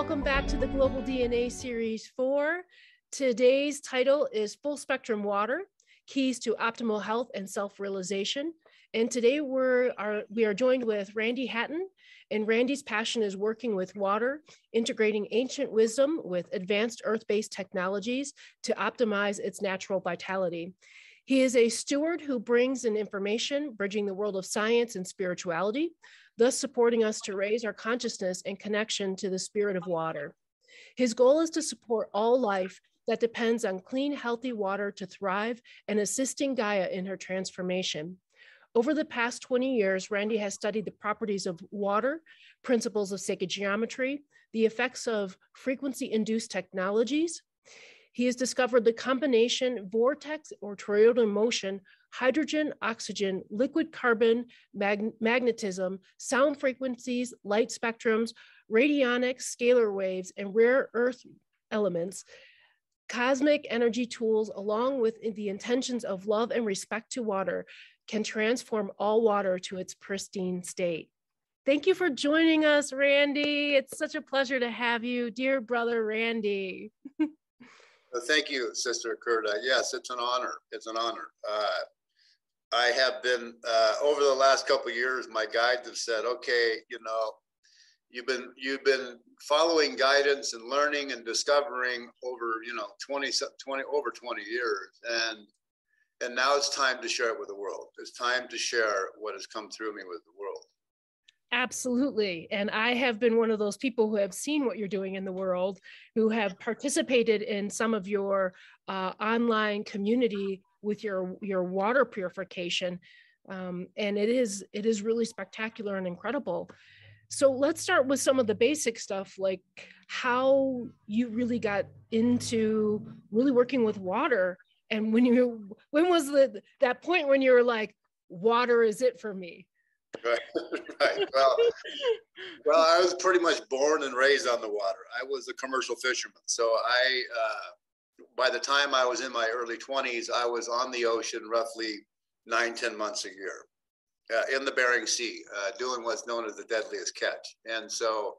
Welcome back to the Global DNA Series 4. Today's title is Full Spectrum Water, Keys to Optimal Health and Self-Realization. And today we are joined with Randy Hatton, and Randy's passion is working with water, integrating ancient wisdom with advanced earth-based technologies to optimize its natural vitality. He is a steward who brings in information, bridging the world of science and spirituality, thus supporting us to raise our consciousness and connection to the spirit of water. His goal is to support all life that depends on clean, healthy water to thrive and assisting Gaia in her transformation. Over the past 20 years, Randy has studied the properties of water, principles of sacred geometry, the effects of frequency-induced technologies. He has discovered the combination vortex or toroidal motion, hydrogen, oxygen, liquid carbon, magnetism, sound frequencies, light spectrums, radionics, scalar waves, and rare earth elements, cosmic energy tools, along with the intentions of love and respect to water, can transform all water to its pristine state. Thank you for joining us, Randy. It's such a pleasure to have you, dear brother Randy. Thank you, Sister Acurda. Yes, it's an honor. It's an honor. I have been, over the last couple of years, my guides have said, okay, you know, you've been following guidance and learning and discovering over, you know, over 20 years. And now it's time to share it with the world. It's time to share what has come through me with the world. Absolutely. And I have been one of those people who have seen what you're doing in the world, who have participated in some of your online community with your water purification. And it is really spectacular and incredible. So let's start with some of the basic stuff, like how you really got into really working with water. And when was that point when you were like, water is it for me? Right. Well, I was pretty much born and raised on the water. I was a commercial fisherman. So by the time I was in my early 20s, I was on the ocean roughly 9-10 months a year in the Bering Sea, doing what's known as the deadliest catch. And so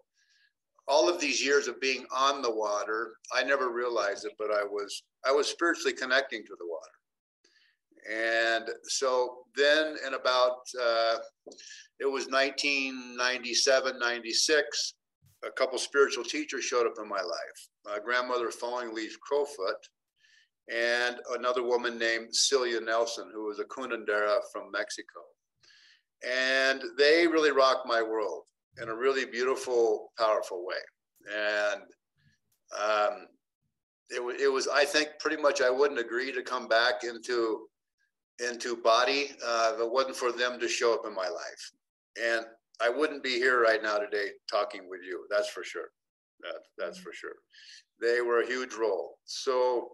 all of these years of being on the water, I never realized it, but I was spiritually connecting to the water. And so then in about, it was 1997, 96, a couple spiritual teachers showed up in my life. My grandmother, Falling Leaf Crowfoot, and another woman named Celia Nelson, who was a curandera from Mexico. And they really rocked my world in a really beautiful, powerful way. And it was, I think, pretty much I wouldn't agree to come back into body if it wasn't for them to show up in my life. And I wouldn't be here right now today talking with you, that's for sure. That's for sure. They were a huge role. So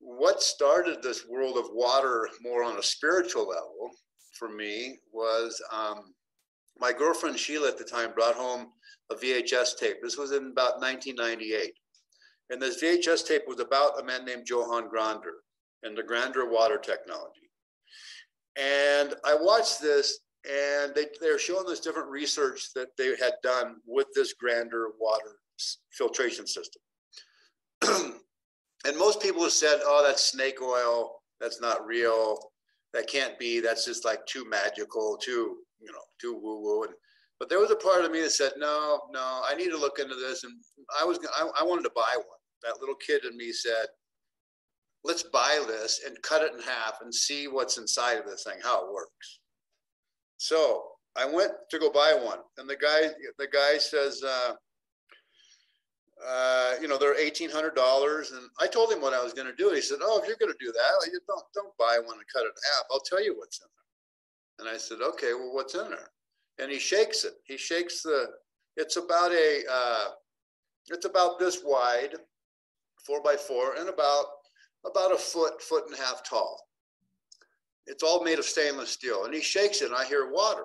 what started this world of water more on a spiritual level for me was my girlfriend Sheila at the time brought home a VHS tape. This was in about 1998. And this VHS tape was about a man named Johann Grander and the Grander Water Technology. And I watched this, and they were showing this different research that they had done with this Grander Water filtration system. And most people have said, oh, that's snake oil. That's not real. That can't be. That's just like too magical, too woo-woo. But there was a part of me that said, no, I need to look into this. And I wanted to buy one. That little kid in me said, let's buy this and cut it in half and see what's inside of this thing, how it works. So I went to go buy one. And the guy says, they're $1,800. And I told him what I was going to do. He said, oh, if you're going to do that, you don't buy one and cut it in half. I'll tell you what's in there. And I said, okay, well, what's in there? And he shakes it. He shakes it's about this wide, 4x4, and about a foot and a half tall. It's all made of stainless steel. And he shakes it, and I hear water.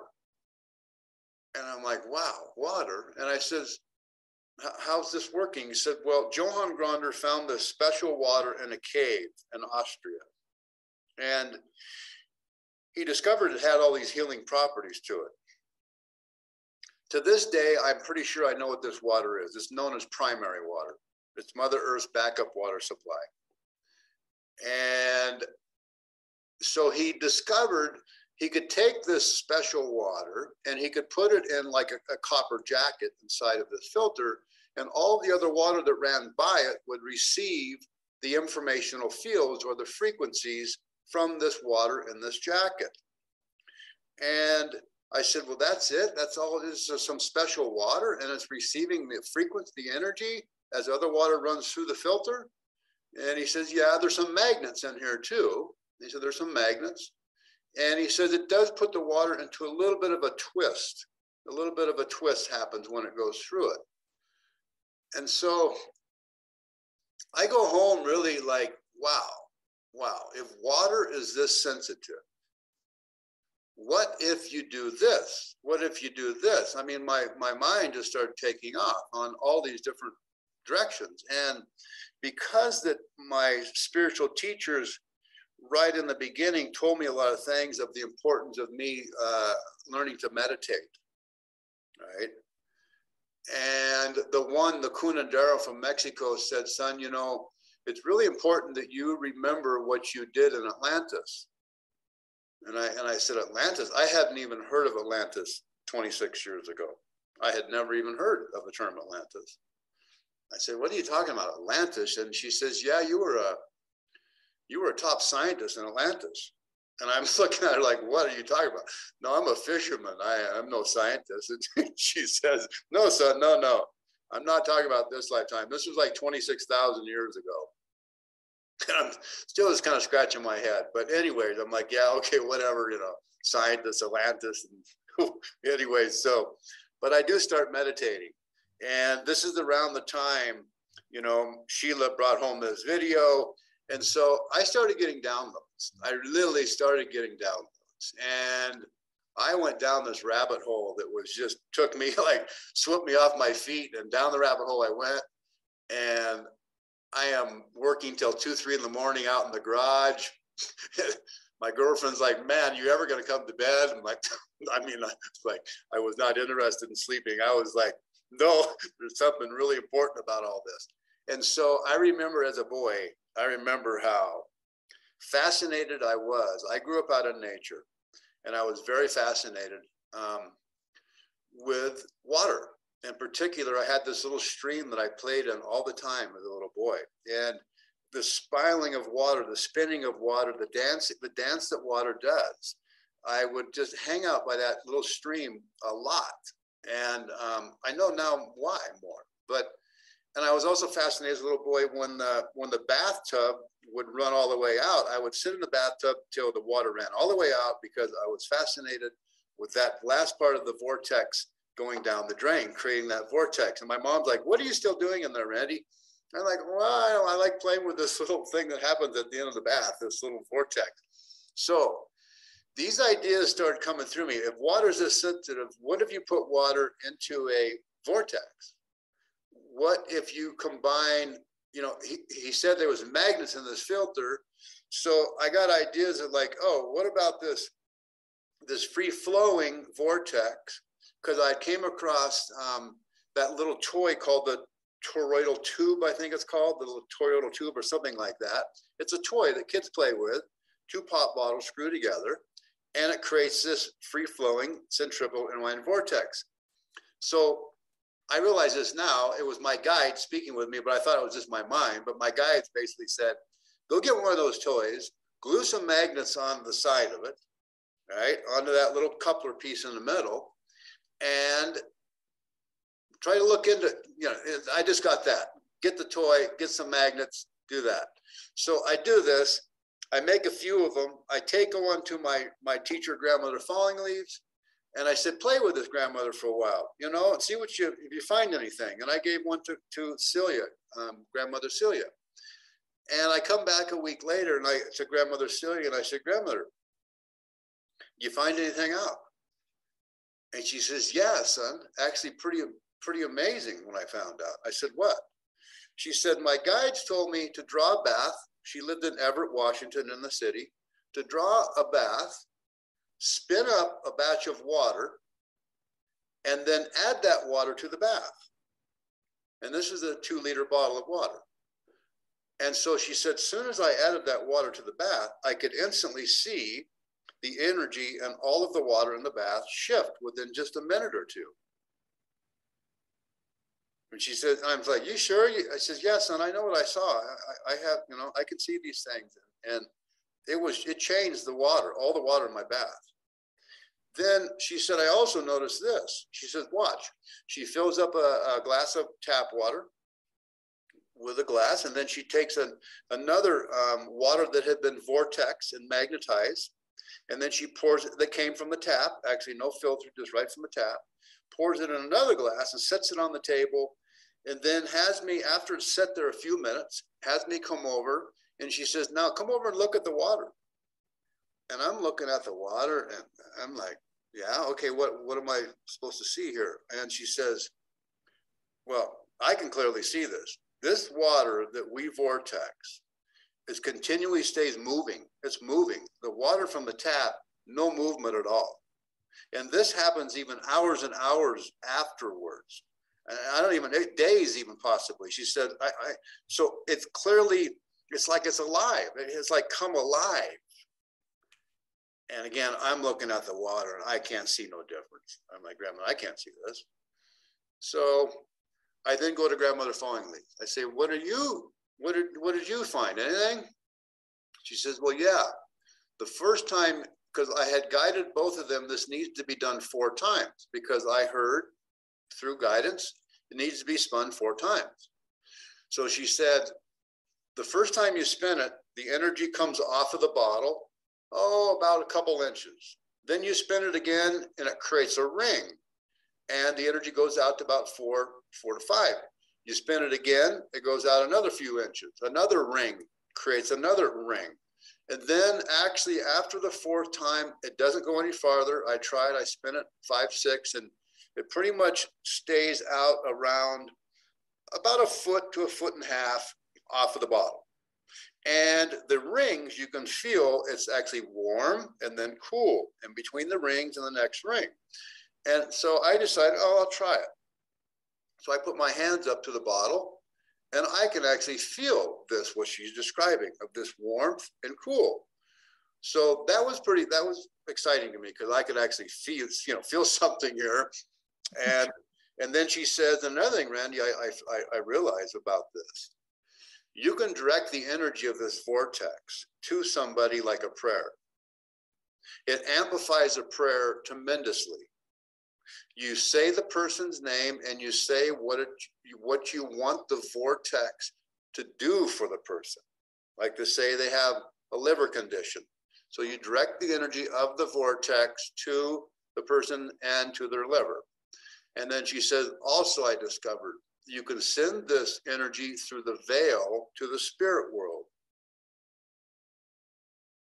And I'm like, wow, water. And I says, how's this working? He said, well, Johann Grander found this special water in a cave in Austria. And he discovered it had all these healing properties to it. To this day, I'm pretty sure I know what this water is. It's known as primary water. It's Mother Earth's backup water supply. And so he discovered he could take this special water and he could put it in like a copper jacket inside of this filter, and all the other water that ran by it would receive the informational fields or the frequencies from this water in this jacket. And I said, well, that's it. That's all it is. So some special water, and it's receiving the frequency, the energy, as other water runs through the filter. And he says, yeah, there's some magnets in here too. He said, there's some magnets. And he says, it does put the water into a little bit of a twist. A little bit of a twist happens when it goes through it. And so I go home really like, wow, if water is this sensitive, what if you do this? What if you do this? I mean, my mind just started taking off on all these different directions. And because that my spiritual teachers right in the beginning told me a lot of things of the importance of me learning to meditate, right? And the Kunandero from Mexico said, son, you know, it's really important that you remember what you did in Atlantis. And I said, Atlantis? I hadn't even heard of Atlantis 26 years ago. I had never even heard of the term Atlantis. I said, what are you talking about, Atlantis? And she says, yeah, you were a top scientist in Atlantis. And I'm looking at her like, what are you talking about? No, I'm a fisherman. I'm no scientist. And she says, no, son, no. I'm not talking about this lifetime. This was like 26,000 years ago. And I'm still just kind of scratching my head. But anyways, I'm like, yeah, okay, whatever, you know, scientists, Atlantis. And anyways, but I do start meditating. And this is around the time, you know, Sheila brought home this video. And so I started getting downloads. I literally started getting downloads. And I went down this rabbit hole that was just took me like, swept me off my feet, and down the rabbit hole I went. And I am working till 2-3 in the morning out in the garage. My girlfriend's like, man, you ever going to come to bed? I'm like, I mean, I was not interested in sleeping. I was like, no, there's something really important about all this. And so I remember as a boy, I remember how fascinated I was. I grew up out in nature, and I was very fascinated with water. In particular, I had this little stream that I played in all the time as a little boy. And the spiraling of water, the spinning of water, the dance that water does. I would just hang out by that little stream a lot. And I know now why more. And I was also fascinated as a little boy when the bathtub would run all the way out. I would sit in the bathtub till the water ran all the way out, because I was fascinated with that last part of the vortex going down the drain, creating that vortex. And my mom's like, what are you still doing in there, Randy? And I'm like, well, I like playing with this little thing that happens at the end of the bath, this little vortex. So these ideas started coming through me. If water is this sensitive, what if you put water into a vortex? What if you combine, you know, he said there was magnets in this filter. So I got ideas of like, oh, what about this free-flowing vortex? Because I came across that little toy called the toroidal tube, I think it's called, the little toroidal tube or something like that. It's a toy that kids play with, 2 pop bottles screwed together, and it creates this free-flowing centripetal inline vortex. So I realize this now, it was my guide speaking with me, but I thought it was just my mind. But my guides basically said, go get one of those toys, glue some magnets on the side of it, right, onto that little coupler piece in the middle, and try to look into, you know, I just got that. Get the toy, get some magnets, do that. So I do this. I make a few of them. I take one to my teacher, Grandmother Falling Leaves, and I said, play with this, grandmother, for a while, you know, and see what if you find anything. And I gave one to Celia, Grandmother Celia. And I come back a week later and I to Grandmother Celia, and I said, Grandmother, you find anything out? And she says, yeah, son, actually pretty amazing when I found out. I said, what? She said, my guides told me to draw a bath. She lived in Everett, Washington, in the city, to draw a bath, spin up a batch of water, and then add that water to the bath. And this is a 2-liter bottle of water. And so she said, as soon as I added that water to the bath, I could instantly see the energy and all of the water in the bath shift within just a minute or two. And she says, I was like, you sure? I says, yes, son, I know what I saw. I have, you know, I can see these things. And it changed the water, all the water in my bath. Then she said, I also noticed this. She says, watch. She fills up a glass of tap water with a glass, and then she takes another water that had been vortex and magnetized, and then she pours it, that came from the tap, actually no filter, just right from the tap, pours it in another glass and sets it on the table, and then has me, after it's set there a few minutes, has me come over, and she says, now come over and look at the water. And I'm looking at the water, and I'm like, yeah, okay, what am I supposed to see here? And she says, well, I can clearly see this. This water that we vortex is continually stays moving. It's moving. The water from the tap, no movement at all. And this happens even hours and hours afterwards. And I don't even, days even possibly. She said, so it's clearly, it's like it's alive. It's like come alive. And again, I'm looking at the water and I can't see no difference. I'm like, Grandma, I can't see this. So I then go to Grandmother Falling Leaf. I say, what did you find? Anything? She says, well, yeah. The first time, because I had guided both of them, this needs to be done 4 times because I heard through guidance, it needs to be spun 4 times. So she said, the first time you spin it, the energy comes off of the bottle, oh, about a couple inches. Then you spin it again and it creates a ring. And the energy goes out to about four to five. You spin it again, it goes out another few inches. Another ring creates another ring. And then actually after the 4th time, it doesn't go any farther. I tried, I spin it 5, 6, and it pretty much stays out around about 1 foot to 1.5 feet off of the bottle. And the rings, you can feel it's actually warm and then cool in between the rings and the next ring. And so I decided, oh, I'll try it. So I put my hands up to the bottle and I can actually feel this, what she's describing of this warmth and cool. So that was exciting to me because I could actually feel, you know, feel something here. And then she says, another thing, Randy, I realize about this. You can direct the energy of this vortex to somebody like a prayer. It amplifies a prayer tremendously. You say the person's name and you say what you want the vortex to do for the person. Like to say they have a liver condition. So you direct the energy of the vortex to the person and to their liver. And then she says, also I discovered you can send this energy through the veil to the spirit world.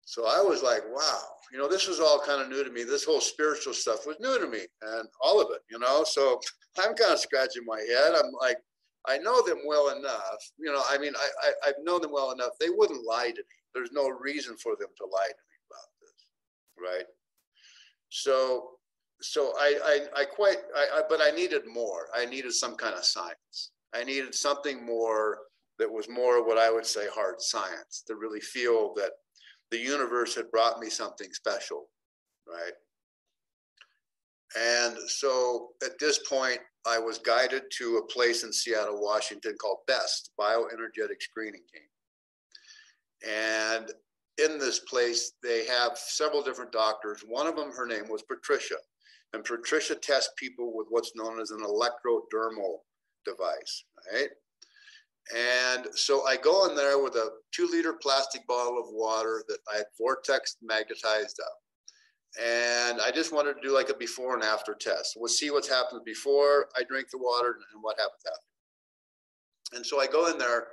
So I was like, wow, you know, this was all kind of new to me. This whole spiritual stuff was new to me and all of it, you know. So I'm kind of scratching my head. I'm like, I know them well enough. You know, I mean, I've known them well enough. They wouldn't lie to me. There's no reason for them to lie to me about this, right? So but I needed more. I needed some kind of science. I needed something more that was more what I would say hard science to really feel that the universe had brought me something special, right? And so at this point, I was guided to a place in Seattle, Washington called BEST, Bioenergetic Screening Team. And in this place, they have several different doctors. One of them, her name was Patricia. And Patricia tests people with what's known as an electrodermal device, right? And so I go in there with a 2-liter plastic bottle of water that I had vortex magnetized up. And I just wanted to do like a before and after test. We'll see what's happened before I drink the water and what happens after. And so I go in there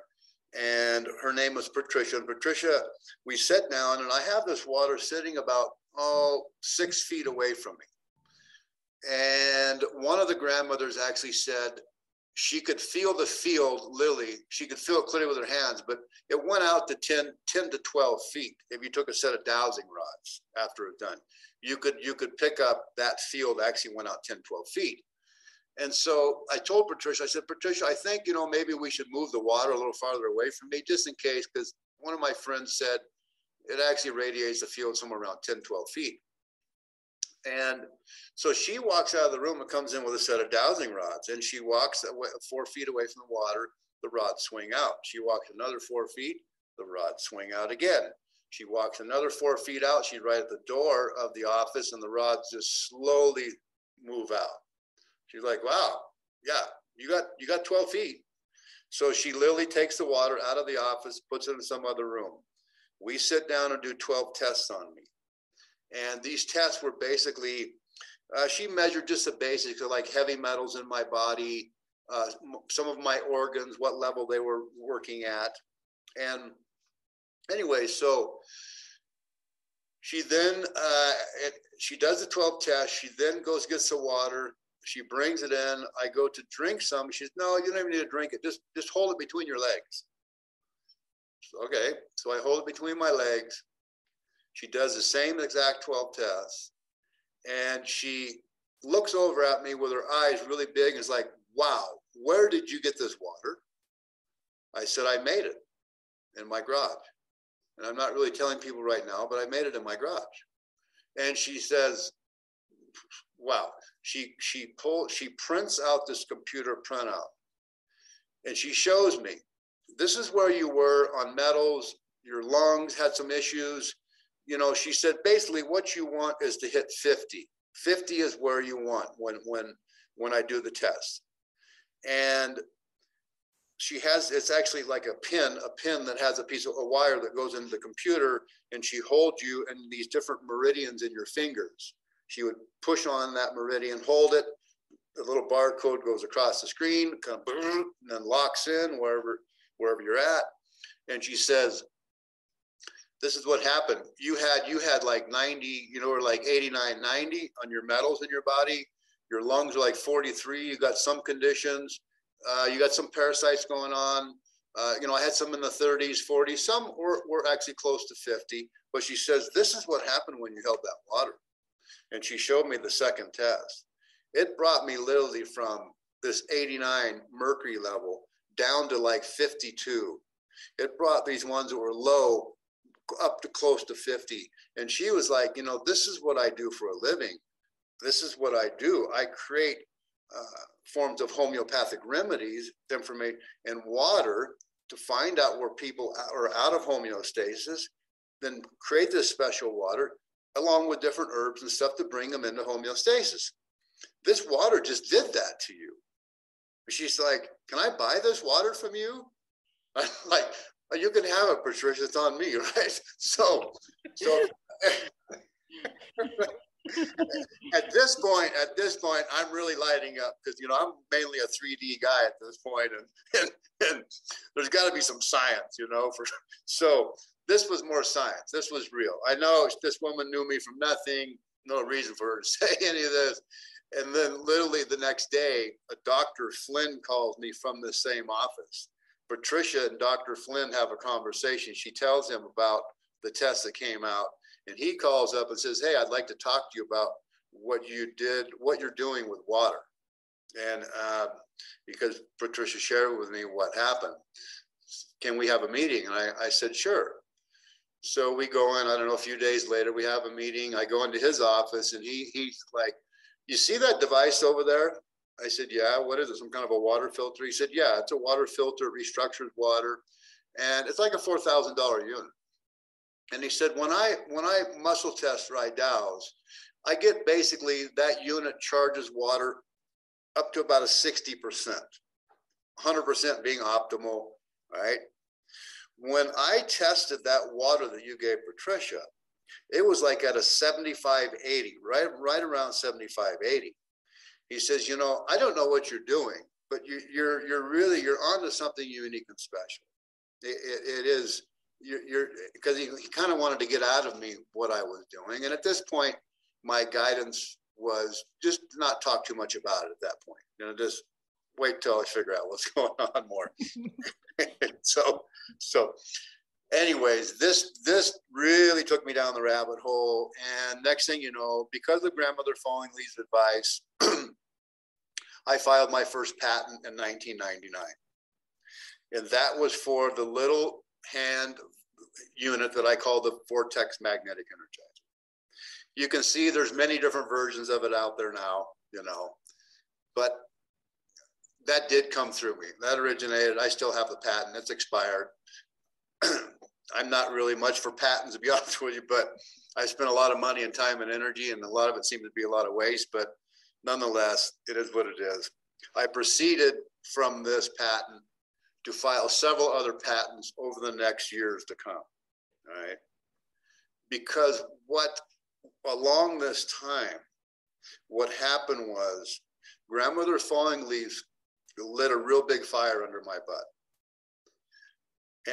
and her name was Patricia. And Patricia, we sat down and I have this water sitting about, 6 feet away from me. And one of the grandmothers actually said, she could feel the field lily. She could feel it clearly with her hands, but it went out to 10 to 12 feet. If you took a set of dowsing rods after it was done, you could pick up that field actually went out 10, 12 feet. And so I told Patricia, I said, Patricia, I think, you know, maybe we should move the water a little farther away from me just in case, because one of my friends said it actually radiates the field somewhere around 10, 12 feet. And so she walks out of the room and comes in with a set of dowsing rods, and she walks away, 4 feet away from the water, the rods swing out. She walks another 4 feet, the rods swing out again. She walks another 4 feet out, she's right at the door of the office, and the rods just slowly move out. She's like, wow, yeah, you got 12 feet. So she literally takes the water out of the office, puts it in some other room. We sit down and do 12 tests on me. And these tests were basically, she measured just the basics of like heavy metals in my body, some of my organs, what level they were working at. And anyway, so she then, she does the 12 tests. She then goes, gets the water. She brings it in. I go to drink some. She says, no, you don't even need to drink it. Just hold it between your legs. So, okay. So I hold it between my legs. She does the same exact 12 tests. And she looks over at me with her eyes really big and is like, wow, where did you get this water? I said, I made it in my garage. And I'm not really telling people right now, but I made it in my garage. And she says, wow. She prints out this computer printout, and she shows me, this is where you were on metals, your lungs had some issues. You know, she said, basically what you want is to hit 50. 50 is where you want when I do the test. And she has, it's actually like a pin that has a piece of a wire that goes into the computer, and she holds you in these different meridians in your fingers. She would push on that meridian, hold it. The little barcode goes across the screen, kind of boom, and then locks in wherever you're at. And she says, this is what happened. You had like 90, you know, or like 89, 90 on your metals in your body. Your lungs are like 43. You got some conditions. You got some parasites going on. You know, I had some in the 30s, 40s. Some were actually close to 50. But she says, this is what happened when you held that water. And she showed me the second test. It brought me literally from this 89 mercury level down to like 52. It brought these ones that were low up to close to 50. And she was like, you know, this is what I do for a living. This is what I do. I create forms of homeopathic remedies, information, and water to find out where people are out of homeostasis, then create this special water, along with different herbs and stuff to bring them into homeostasis. This water just did that to you. She's like, can I buy this water from you? I'm like, oh, you can have it, Patricia, it's on me, right? So at this point, I'm really lighting up because, you know, I'm mainly a 3D guy at this point, and there's gotta be some science, you know, this was more science. This was real. I know this woman knew me from nothing. No reason for her to say any of this. And then literally the next day, a Dr. Flynn calls me from the same office. Patricia and Dr. Flynn have a conversation. She tells him about the test that came out. And he calls up and says, hey, I'd like to talk to you about what you did, what you're doing with water. And because Patricia shared with me what happened. Can we have a meeting? And I said, sure. So we go in, I don't know, a few days later, we have a meeting. I go into his office and he's like, you see that device over there? I said, yeah, what is it? Some kind of a water filter? He said, yeah, it's a water filter, restructured water. And it's like a $4,000 unit. And he said, when I muscle test Rydell's, I get basically that unit charges water up to about a 60%, 100% being optimal, right? When I tested that water that you gave Patricia, it was like at a 75, 80, right around 75, 80. He says, you know, I don't know what you're doing, but you're really onto something unique and special. Because he kind of wanted to get out of me what I was doing. And at this point, my guidance was just not talk too much about it at that point. You know, just wait till I figure out what's going on more. So anyways, this really took me down the rabbit hole. And next thing you know, because of grandmother Falling Leaf's advice, I filed my first patent in 1999. And that was for the little hand unit that I call the Vortex Magnetic Energizer. You can see there's many different versions of it out there now, you know, but that did come through me. That originated. I still have the patent. It's expired. I'm not really much for patents, to be honest with you, but I spent a lot of money and time and energy, and a lot of it seemed to be a lot of waste, but nonetheless, it is what it is. I proceeded from this patent to file several other patents over the next years to come, all right? Because what, along this time, what happened was grandmother's falling leaves lit a real big fire under my butt.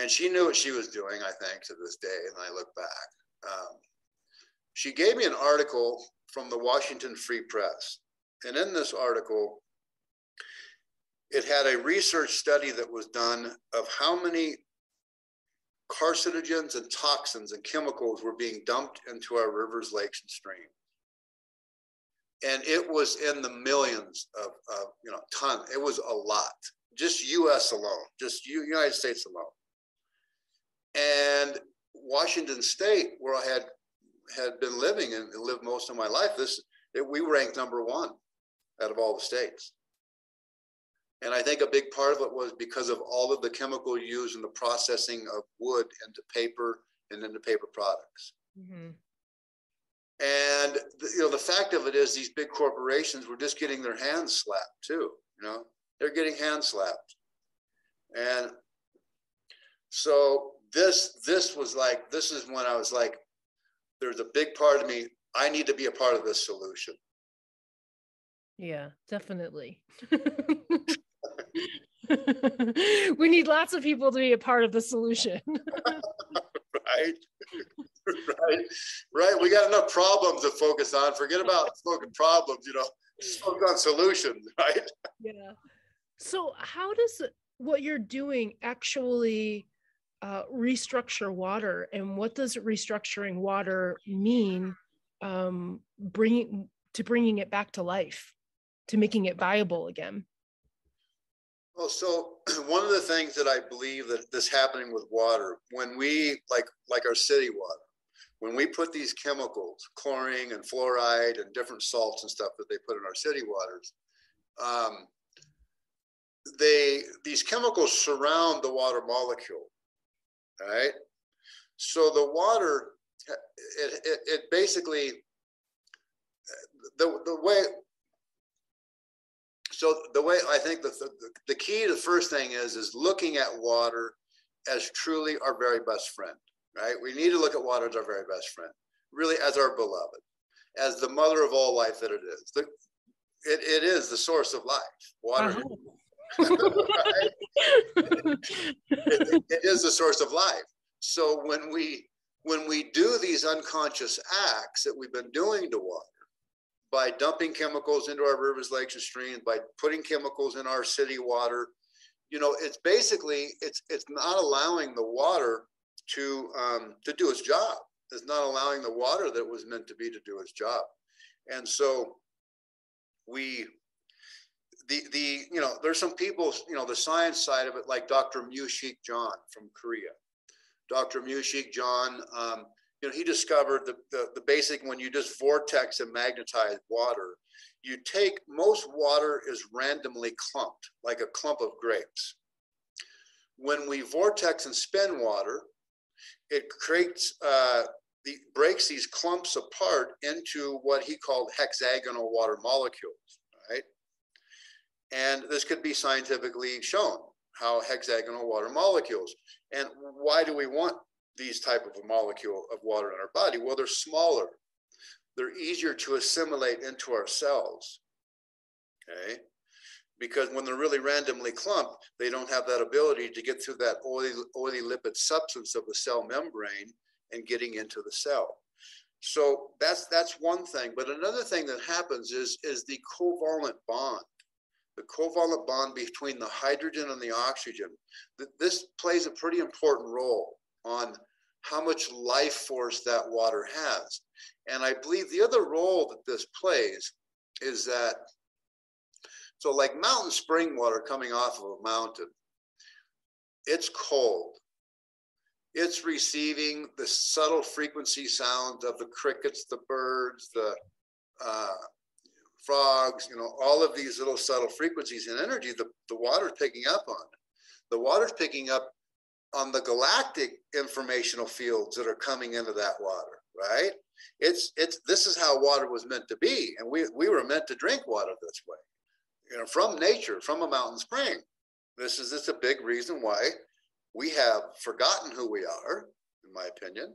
And she knew what she was doing, I think, to this day, and I look back. She gave me an article from the Washington Free Press. And in this article, it had a research study that was done of how many carcinogens and toxins and chemicals were being dumped into our rivers, lakes, and streams. And it was in the millions of you know, tons. It was a lot, just US alone, just United States alone. And Washington State, where I had been living and lived most of my life, we ranked number 1 out of all the states. And I think a big part of it was because of all of the chemical used in the processing of wood into paper and into paper products. Mm-hmm. And you know, the fact of it is, these big corporations were just getting their hands slapped too. You know, they're getting hand slapped, and so this was like, this is when I was like, there's a big part of me, I need to be a part of this solution. Yeah, definitely. We need lots of people to be a part of the solution. Right. We got enough problems to focus on. Forget about smoking problems, you know, just focus on solutions, right? Yeah. So how does what you're doing actually restructure water, and what does restructuring water mean bringing it back to life, to making it viable again? Well, so one of the things that I believe that this happening with water, when we, like our city water, when we put these chemicals, chlorine and fluoride and different salts and stuff that they put in our city waters, these chemicals surround the water molecule, all right? So the water, it basically, the way, so the way I think the key to the first thing is looking at water as truly our very best friend, right? We need to look at water as our very best friend, really as our beloved, as the mother of all life that it is. It is the source of life, water. Uh-huh. Right? It is the source of life. So when we do these unconscious acts that we've been doing to water, by dumping chemicals into our rivers, lakes, and streams, by putting chemicals in our city water, you know, it's basically, it's not allowing the water to do its job. It's not allowing the water that it was meant to be to do its job. And so you know, there's some people, you know, the science side of it, like Dr. Mu Shik Jhon from Korea. Dr. Mu Shik Jhon, you know, he discovered the basic, when you just vortex and magnetize water, you take, most water is randomly clumped, like a clump of grapes. When we vortex and spin water, it creates, breaks these clumps apart into what he called hexagonal water molecules, right? And this could be scientifically shown, how hexagonal water molecules. And why do we want these type of a molecule of water in our body? Well, they're smaller. They're easier to assimilate into our cells, okay? Because when they're really randomly clumped, they don't have that ability to get through that oily lipid substance of the cell membrane and getting into the cell. So that's one thing. But another thing that happens is the covalent bond. The covalent bond between the hydrogen and the oxygen. This plays a pretty important role on how much life force that water has. And I believe the other role that this plays is that So like mountain spring water coming off of a mountain, it's cold. It's receiving the subtle frequency sounds of the crickets, the birds, the frogs, you know, all of these little subtle frequencies and energy the water's picking up on. The water's picking up on the galactic informational fields that are coming into that water, right? This is how water was meant to be. And we were meant to drink water this way, you know, from nature, from a mountain spring. It's a big reason why we have forgotten who we are, in my opinion.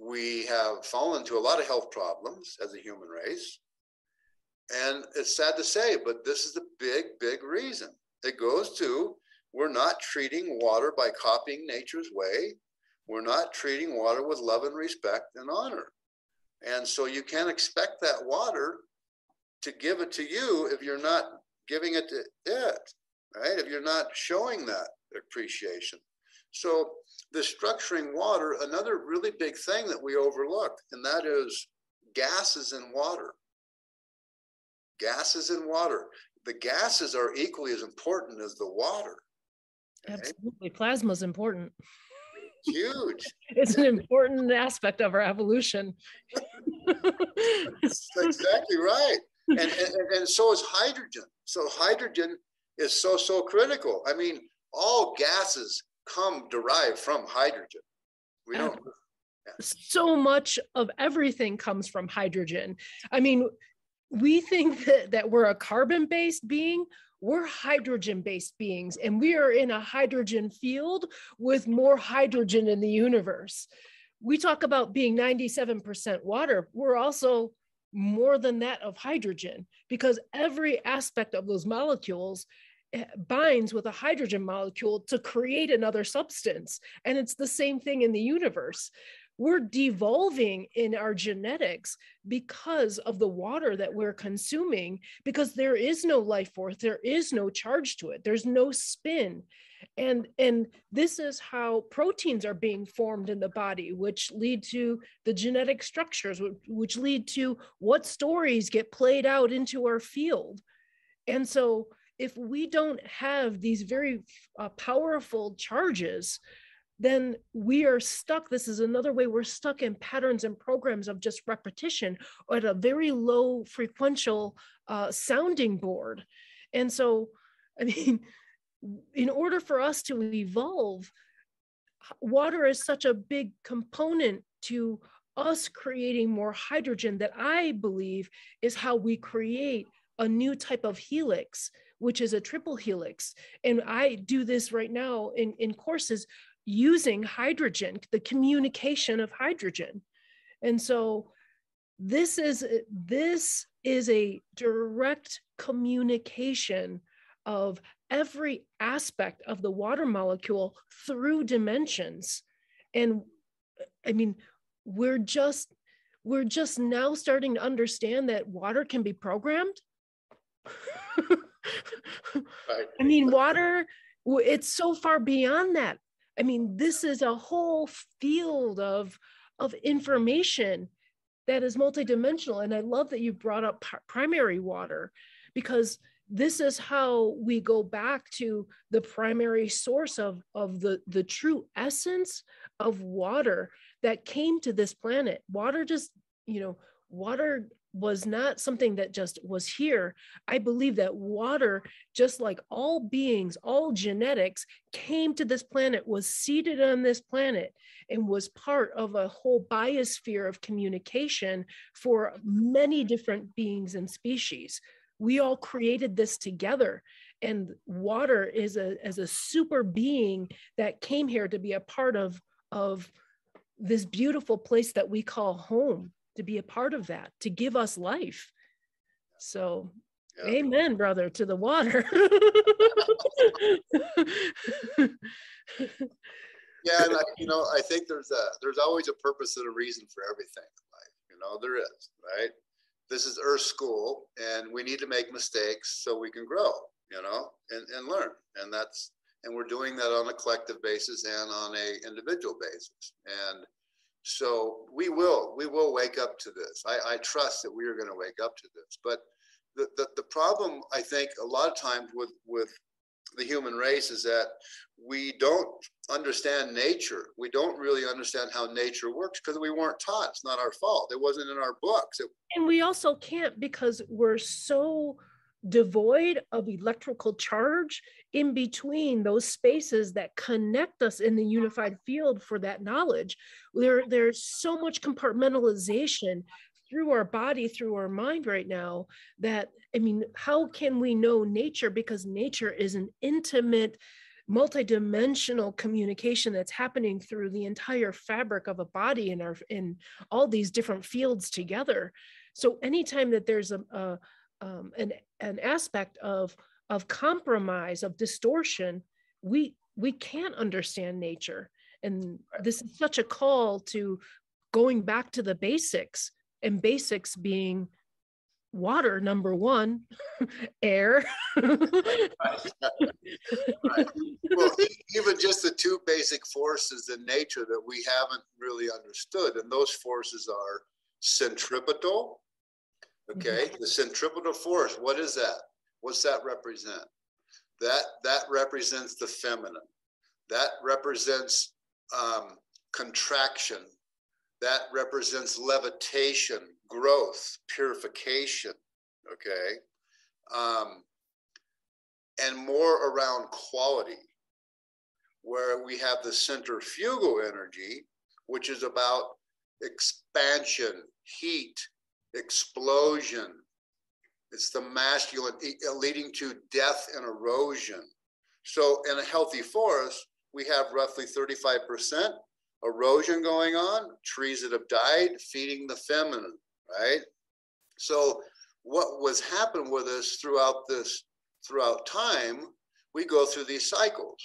We have fallen to a lot of health problems as a human race. And it's sad to say, but this is the big, big reason. It goes to, we're not treating water by copying nature's way. We're not treating water with love and respect and honor. And so you can't expect that water to give it to you if you're not giving it to it. Right? If you're not showing that appreciation. So the structuring water, another really big thing that we overlook, and that is gases in water. Gases in water. The gases are equally as important as the water. Right? Absolutely. Plasma is important. Huge. It's an important aspect of our evolution. That's exactly right. And so is hydrogen. So hydrogen is so critical. I mean, all gases derive from hydrogen. We don't. Yeah. So much of everything comes from hydrogen. I mean, we think that we're a carbon-based being. We're hydrogen-based beings, and we are in a hydrogen field with more hydrogen in the universe. We talk about being 97% water. We're also more than that of hydrogen, because every aspect of those molecules binds with a hydrogen molecule to create another substance. And it's the same thing in the universe. We're devolving in our genetics because of the water that we're consuming, because there is no life force, there is no charge to it, there's no spin. And this is how proteins are being formed in the body, which lead to the genetic structures, which lead to what stories get played out into our field. And so if we don't have these very powerful charges, then we are stuck. This is another way we're stuck in patterns and programs of just repetition at a very low frequential sounding board. And so, I mean, in order for us to evolve, water is such a big component to us creating more hydrogen that I believe is how we create a new type of helix, which is a triple helix. And I do this right now in courses using hydrogen, the communication of hydrogen. And so this is a direct communication of every aspect of the water molecule through dimensions. And I mean, we're just now starting to understand that water can be programmed. I mean, water, it's so far beyond that. I mean, this is a whole field of information that is multidimensional. And I love that you brought up primary water, because this is how we go back to the primary source of the true essence of water that came to this planet. Water just, you know, water was not something that just was here. I believe that water, just like all beings, all genetics, came to this planet, was seeded on this planet, and was part of a whole biosphere of communication for many different beings and species. We all created this together. And water is as a super being that came here to be a part of this beautiful place that we call home, to be a part of that, to give us life. So, yeah. Amen, brother, to the water. Yeah, and I think there's always a purpose and a reason for everything in life. You know, there is, right? This is Earth school, and we need to make mistakes so we can grow, you know, and learn. And we're doing that on a collective basis and on a individual basis. And so we will wake up to this. I trust that we are going to wake up to this. But the problem, I think, a lot of times with the human race is that we don't understand nature. We don't really understand how nature works because we weren't taught. It's not our fault. It wasn't in our books. And we also can't, because we're so devoid of electrical charge in between those spaces that connect us in the unified field for that knowledge. There's so much compartmentalization through our body, through our mind right now, that, I mean, how can we know nature? Because nature is an intimate, multidimensional communication that's happening through the entire fabric of a body and in all these different fields together. So anytime that there's an aspect of compromise, of distortion, we can't understand nature. And this is such a call to going back to the basics, and basics being water, number one, air. Right. Well, even just the two basic forces in nature that we haven't really understood. And those forces are centripetal. Okay, the centripetal force, what is that? What's that represent? That represents the feminine. That represents contraction. That represents levitation, growth, purification, okay? And more around quality, where we have the centrifugal energy, which is about expansion, heat, explosion. It's the masculine, leading to death and erosion. So in a healthy forest, we have roughly 35% erosion going on, trees that have died, feeding the feminine, right? So what was happened with us throughout time, we go through these cycles,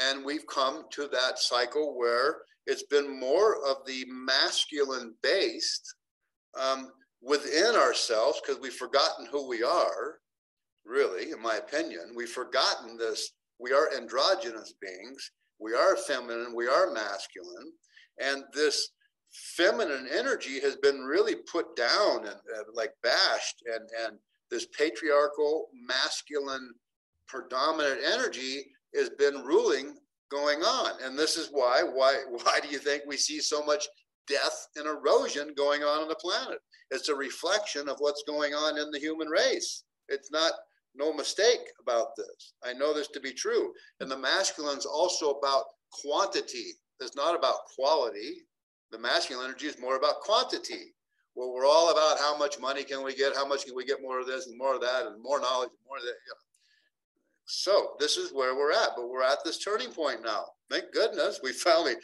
and we've come to that cycle where it's been more of the masculine based within ourselves, because we've forgotten who we are, really, in my opinion. We've forgotten this. We are androgynous beings. We are feminine, we are masculine, and this feminine energy has been really put down and like bashed, and this patriarchal, masculine, predominant energy has been ruling going on. And this is why do you think we see so much death and erosion going on the planet? It's a reflection of what's going on in the human race. It's not, no mistake about this. I know this to be true. And the masculine's also about quantity. It's not about quality. The masculine energy is more about quantity. Well, we're all about how much money can we get? How much can we get more of this and more of that and more knowledge and more of that? You know. So this is where we're at, but we're at this turning point now. Thank goodness we finally opened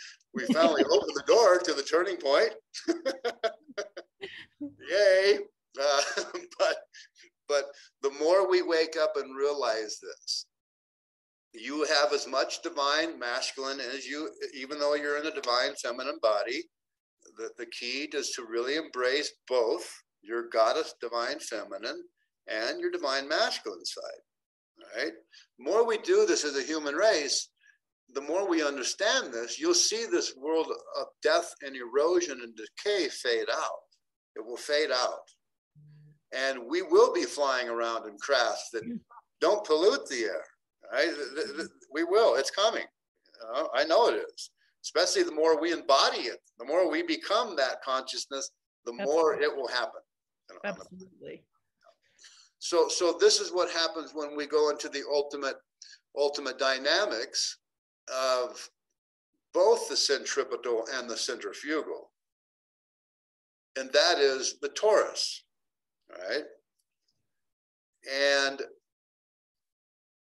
the door to the turning point. Yay. But the more we wake up and realize this, you have as much divine masculine as you, even though you're in a divine feminine body, the key is to really embrace both your goddess divine feminine and your divine masculine side, right? The more we do this as a human race, the more we understand this, you'll see this world of death and erosion and decay fade out. It will fade out. And we will be flying around in crafts that don't pollute the air, right? We will, it's coming. I know it is, especially the more we embody it, the more we become that consciousness, the more it will happen. Absolutely. So this is what happens when we go into the ultimate dynamics of both the centripetal and the centrifugal. And that is the Taurus. All right, and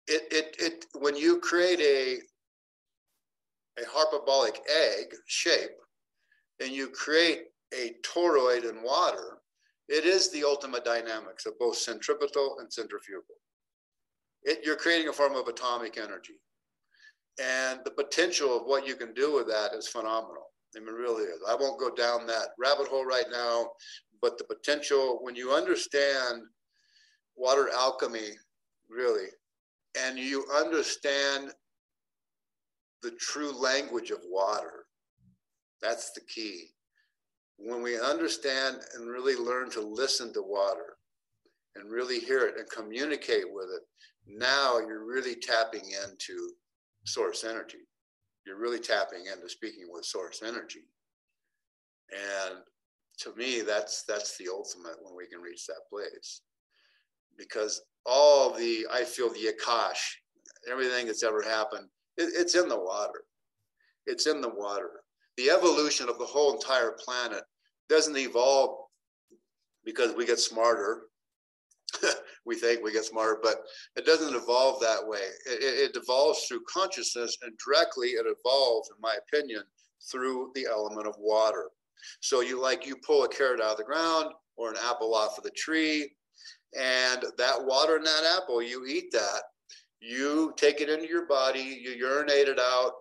it when you create a hyperbolic egg shape and you create a toroid in water, it is the ultimate dynamics of both centripetal and centrifugal. You're creating a form of atomic energy, and the potential of what you can do with that is phenomenal. I mean, it really is. I won't go down that rabbit hole right now. But the potential, when you understand water alchemy, really, and you understand the true language of water, that's the key. When we understand and really learn to listen to water and really hear it and communicate with it, now you're really tapping into source energy. You're really tapping into speaking with source energy. And to me, that's the ultimate when we can reach that place. Because all the, I feel the Akash, everything that's ever happened, it's in the water. It's in the water. The evolution of the whole entire planet doesn't evolve because we get smarter. We think we get smarter, but it doesn't evolve that way. It evolves through consciousness, and directly it evolves, in my opinion, through the element of water. So you pull a carrot out of the ground or an apple off of the tree, and that water in that apple, you eat that, you take it into your body, you urinate it out,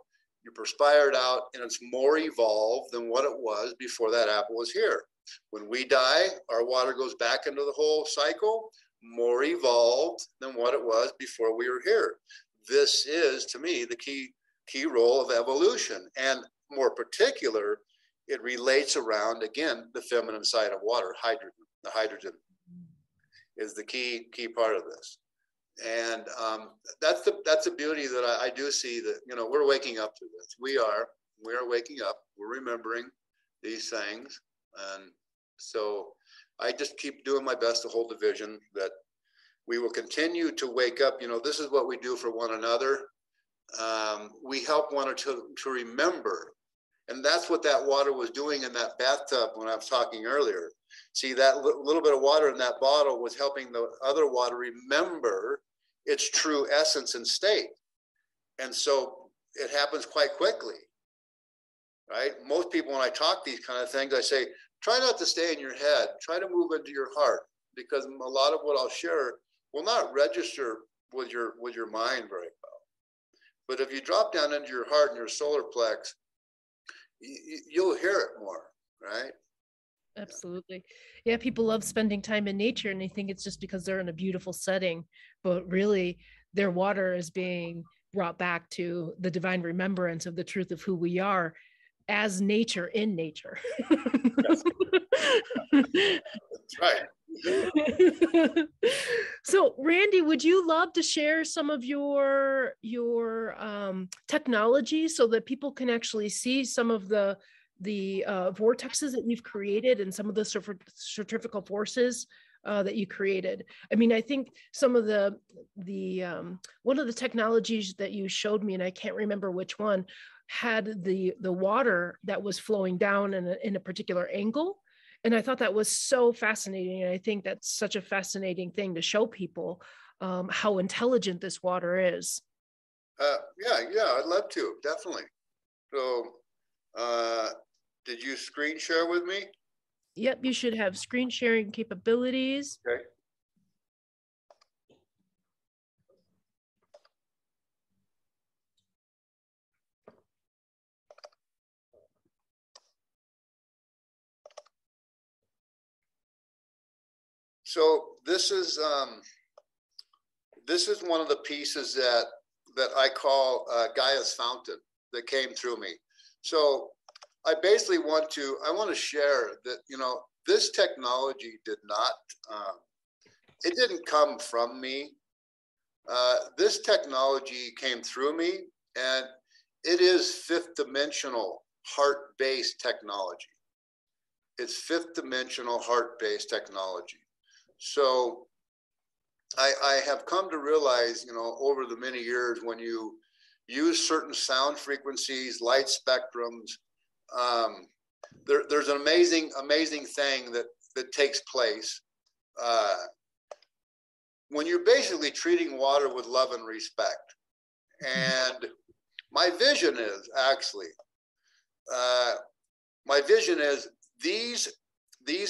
you perspire it out, and it's more evolved than what it was before that apple was here. When we die, our water goes back into the whole cycle, more evolved than what it was before we were here. This is, to me, the key role of evolution. And more particular, it relates around, again, the feminine side of water, hydrogen. The hydrogen is the key part of this. And that's the beauty that I do see, that, we're waking up to this. We are waking up. We're remembering these things. And so I just keep doing my best to hold the vision that we will continue to wake up. This is what we do for one another. We help one another to remember. And that's what that water was doing in that bathtub when I was talking earlier. See, that little bit of water in that bottle was helping the other water remember its true essence and state. And so it happens quite quickly. Right? Most people, when I talk these kind of things, I say, try not to stay in your head. Try to move into your heart, because a lot of what I'll share will not register with your mind very well. But if you drop down into your heart and your solar plex, you'll hear it more, right? Absolutely. Yeah, people love spending time in nature, and they think it's just because they're in a beautiful setting, but really their water is being brought back to the divine remembrance of the truth of who we are as nature in nature. That's right. So, Randy, would you love to share some of your technology so that people can actually see some of the vortexes that you've created and some of the centrifugal forces that you created? I mean, I think some of the one of the technologies that you showed me, and I can't remember which one, had the water that was flowing down in a particular angle. And I thought that was so fascinating. And I think that's such a fascinating thing to show people, how intelligent this water is. Yeah, I'd love to, definitely. So did you screen share with me? Yep, you should have screen sharing capabilities. Okay. So this is one of the pieces that I call Gaia's Fountain that came through me. So I basically want to share that, this technology didn't come from me. This technology came through me, and it is fifth dimensional heart-based technology. It's fifth dimensional heart-based technology. So I have come to realize, over the many years, when you use certain sound frequencies, light spectrums, there's an amazing, amazing thing that takes place. When you're basically treating water with love and respect. And my vision is these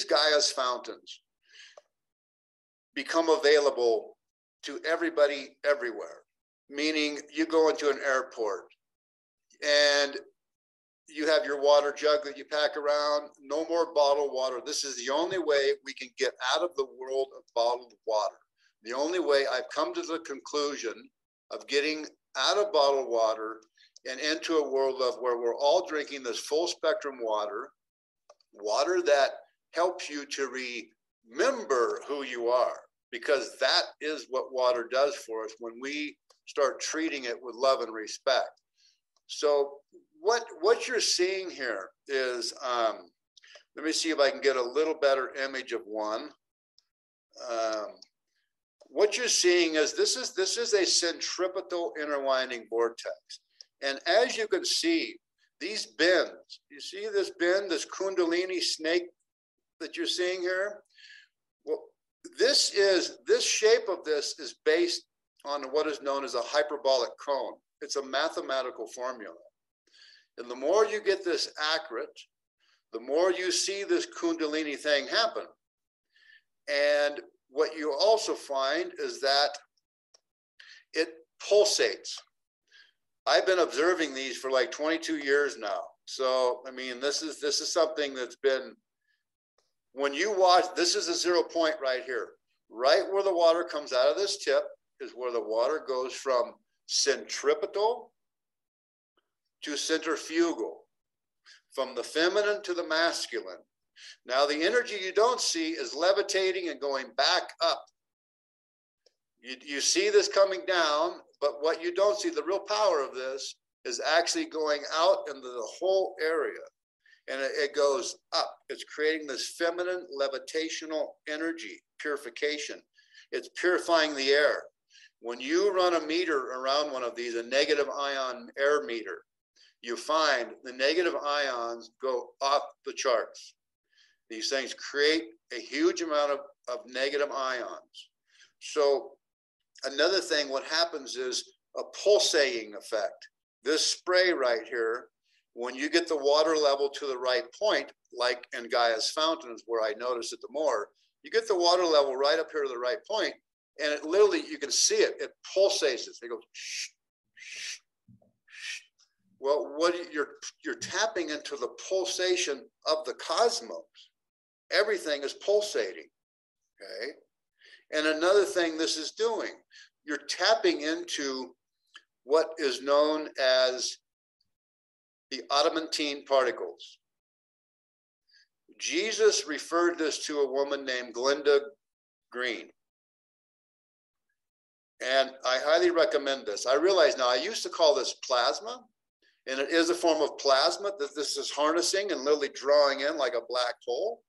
Gaia's fountains become available to everybody everywhere. Meaning, you go into an airport and you have your water jug that you pack around. No more bottled water. This is the only way we can get out of the world of bottled water. The only way I've come to the conclusion of getting out of bottled water and into a world of where we're all drinking this full spectrum water that helps you to remember who you are, because that is what water does for us when we start treating it with love and respect. So what you're seeing here is, let me see if I can get a little better image of one. What you're seeing is this is a centripetal interwinding vortex. And as you can see, these bends, you see this bend, this Kundalini snake that you're seeing here? Well, this shape of this is based on what is known as a hyperbolic cone. It's a mathematical formula. And the more you get this accurate, the more you see this Kundalini thing happen. And what you also find is that it pulsates. I've been observing these for like 22 years now. So, I mean, this is something that's been, when you watch, this is a 0 point right here. Right where the water comes out of this tip is where the water goes from centripetal to centrifugal, from the feminine to the masculine. Now, the energy you don't see is levitating and going back up. You see this coming down, but what you don't see, the real power of this, is actually going out into the whole area. And it goes up. It's creating this feminine levitational energy, purification. It's purifying the air. When you run a meter around one of these, a negative ion air meter, you find the negative ions go off the charts. These things create a huge amount of negative ions. So another thing, what happens is a pulsating effect. This spray right here, when you get the water level to the right point, like in Gaia's Fountain, where I noticed it the more, you get the water level right up here to the right point, and it literally, you can see it, it pulsates. It goes, shh, shh, shh. Well, you're tapping into the pulsation of the cosmos. Everything is pulsating, okay? And another thing this is doing, you're tapping into what is known as the adamantine particles. Jesus referred this to a woman named Glenda Green. And I highly recommend this. I realize now, I used to call this plasma, and it is a form of plasma that this is harnessing and literally drawing in like a black hole.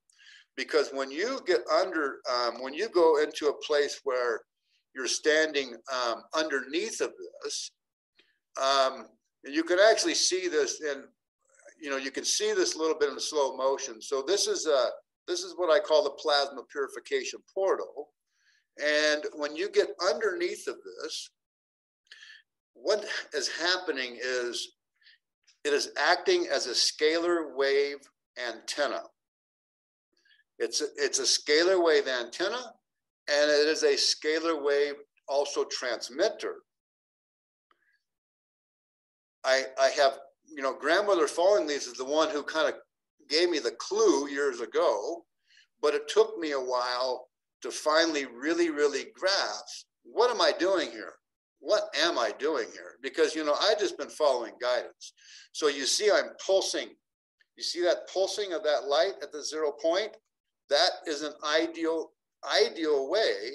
Because when you get under, when you go into a place where you're standing underneath of this, and you can actually see this, and you know, you can see this a little bit in slow motion. So this is what I call the plasma purification portal. And when you get underneath of this, what is happening is it is acting as a scalar wave antenna. It's a scalar wave antenna, and it is a scalar wave also transmitter. I have, you know, Grandmother Falling Leaves is the one who kind of gave me the clue years ago, but it took me a while to finally really, really grasp, what am I doing here? What am I doing here? Because, you know, I've just been following guidance. So you see I'm pulsing. You see that pulsing of that light at the 0 point? That is an ideal way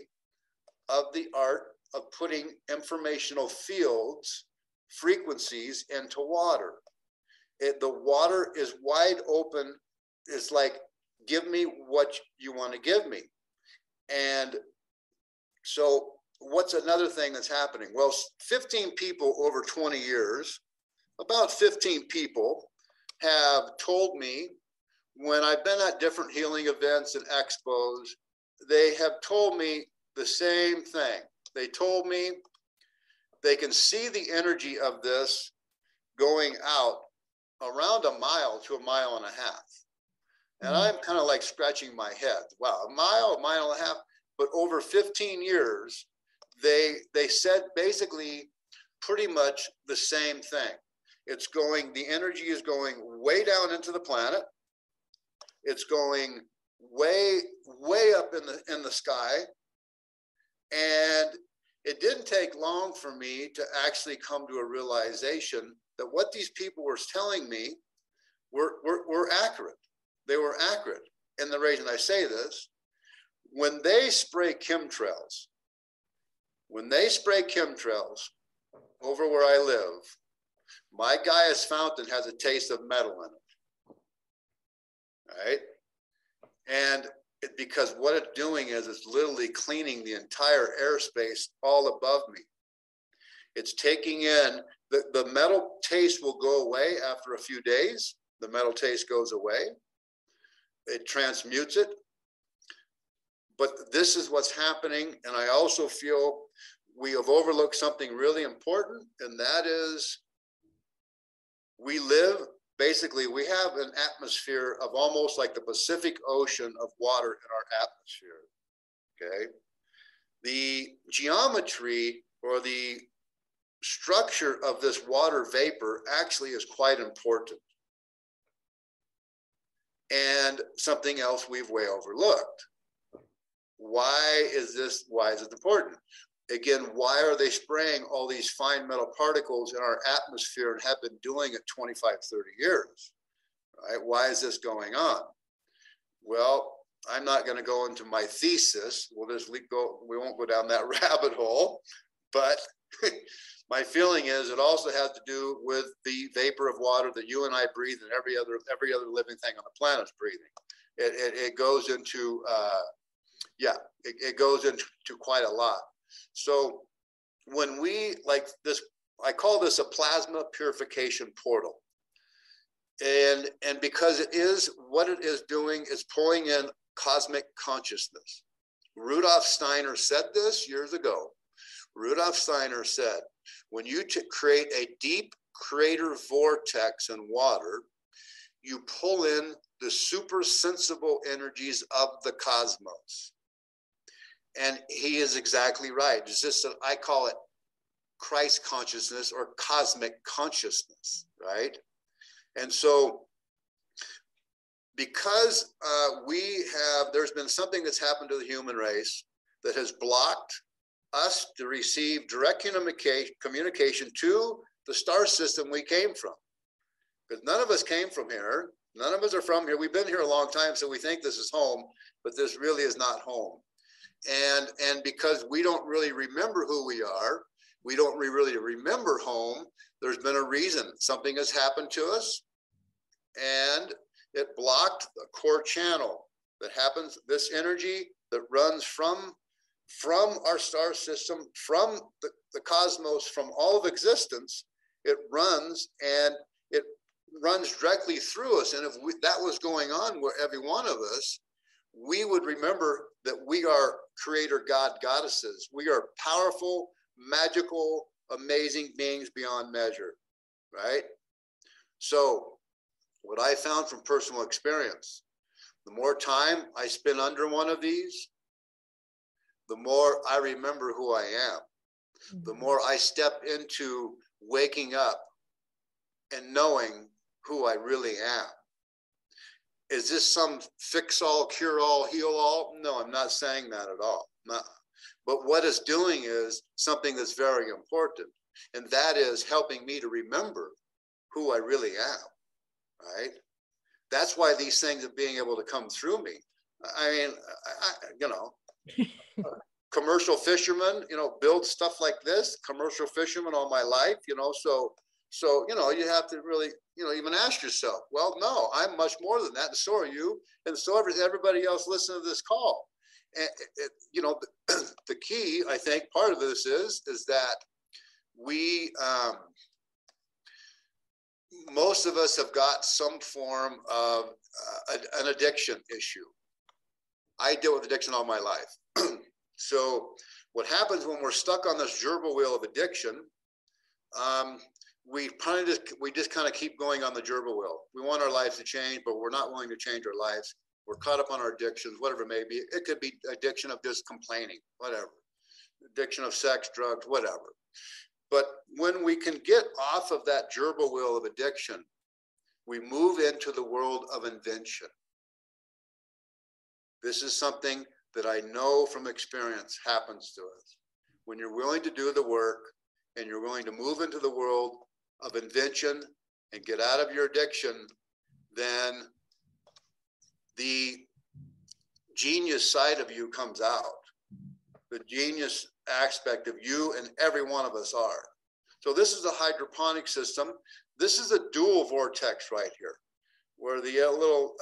of the art of putting informational fields, frequencies into water. The water is wide open. It's like, give me what you want to give me. And so what's another thing that's happening? Well, 15 people over 20 years, about 15 people have told me, when I've been at different healing events and expos, they have told me the same thing. They told me they can see the energy of this going out around a mile to a mile and a half. And I'm kind of like scratching my head. Wow, a mile and a half. But over 15 years, they said basically pretty much the same thing. It's going, the energy is going way down into the planet. It's going way, way up in the sky. And it didn't take long for me to actually come to a realization that what these people were telling me were accurate. They were accurate. And the reason I say this, when they spray chemtrails, over where I live, my Gaia's Fountain has a taste of metal in it, right? And it, because what it's doing is it's literally cleaning the entire airspace all above me. It's taking in, the metal taste will go away after a few days. The metal taste goes away. It transmutes it. But this is what's happening. And I also feel we have overlooked something really important, and that is we live, basically, we have an atmosphere of almost like the Pacific Ocean of water in our atmosphere, okay? The geometry or the structure of this water vapor actually is quite important, and something else we've way overlooked. Why is it important? Again, why are they spraying all these fine metal particles in our atmosphere and have been doing it 25, 30 years, right? Why is this going on? Well, I'm not gonna go into my thesis. We'll just go, we won't go down that rabbit hole, but my feeling is it also has to do with the vapor of water that you and I breathe and every other living thing on the planet is breathing. It goes into, it goes into quite a lot. So when we, like this, I call this a plasma purification portal. And because it is, what it is doing is pulling in cosmic consciousness. Rudolf Steiner said this years ago. Rudolf Steiner said, when you create a deep crater vortex in water, you pull in the supersensible energies of the cosmos. And he is exactly right. It's just that I call it Christ consciousness or cosmic consciousness, right? And so because there's been something that's happened to the human race that has blocked us to receive direct communication to the star system we came from. Because none of us came from here. None of us are from here. We've been here a long time, so we think this is home, but this really is not home. And because we don't really remember who we are, we don't really remember home, there's been a reason. Something has happened to us, and it blocked the core channel that happens, this energy that runs from our star system, from the cosmos, from all of existence. It runs, and it runs directly through us. And if that was going on with every one of us, we would remember that we are creator god goddesses. We are powerful, magical, amazing beings beyond measure, right? So what I found from personal experience, the more time I spend under one of these, the more I remember who I am, the more I step into waking up and knowing who I really am. Is this some fix-all, cure-all, heal-all? No, I'm not saying that at all. No. But what it's doing is something that's very important, and that is helping me to remember who I really am, right? That's why these things are being able to come through me. I mean, commercial fisherman, build stuff like this, commercial fisherman all my life, so you have to really, even ask yourself, well, no, I'm much more than that. And so are you. And so everybody else listening to this call. And, the key, I think, part of this is that we, most of us have got some form of an addiction issue. I deal with addiction all my life. So what happens when we're stuck on this gerbil wheel of addiction, we just kind of keep going on the gerbil wheel. We want our lives to change, but we're not willing to change our lives. We're caught up on our addictions, whatever it may be. It could be addiction of just complaining, whatever. Addiction of sex, drugs, whatever. But when we can get off of that gerbil wheel of addiction, we move into the world of invention. This is something that I know from experience happens to us. When you're willing to do the work and you're willing to move into the world of invention and get out of your addiction, then the genius side of you comes out. The genius aspect of you and every one of us are. So this is a hydroponic system. This is a dual vortex right here, where the little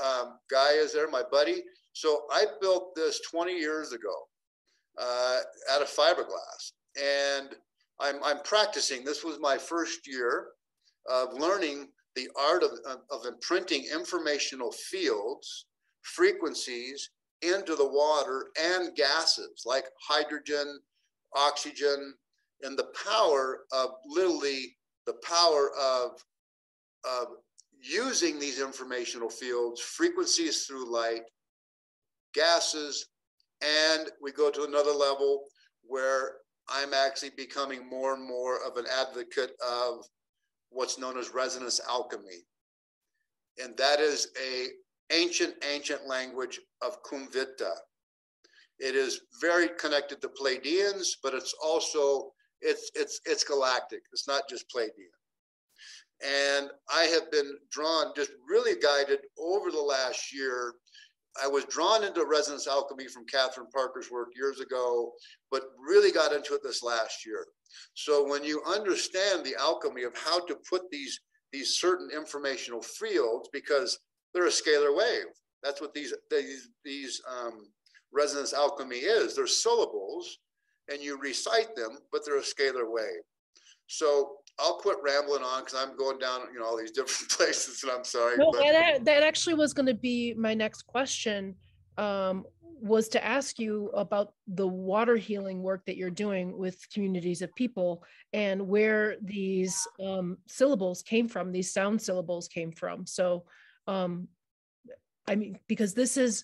guy is there, my buddy. So I built this 20 years ago out of fiberglass. And I'm practicing. This was my first year of learning the art of imprinting informational fields, frequencies into the water and gases like hydrogen, oxygen, and the power of literally the power of using these informational fields, frequencies through light, gases, and we go to another level where I'm actually becoming more and more of an advocate of what's known as resonance alchemy. And that is a ancient language of Kumvita. It is very connected to Pleiadians, but it's also, it's galactic. It's not just Pleiadian. And I have been drawn, just really guided over the last year. I was drawn into resonance alchemy from Catherine Parker's work years ago, but really got into it this last year. So when you understand the alchemy of how to put these certain informational fields, because they're a scalar wave. That's what these resonance alchemy is. They're syllables, and you recite them, but they're a scalar wave. So I'll quit rambling on because I'm going down, you know, all these different places, and I'm sorry. No, but that actually was going to be my next question, was to ask you about the water healing work that you're doing with communities of people and where these syllables came from, these sound syllables came from. So, I mean, because this is,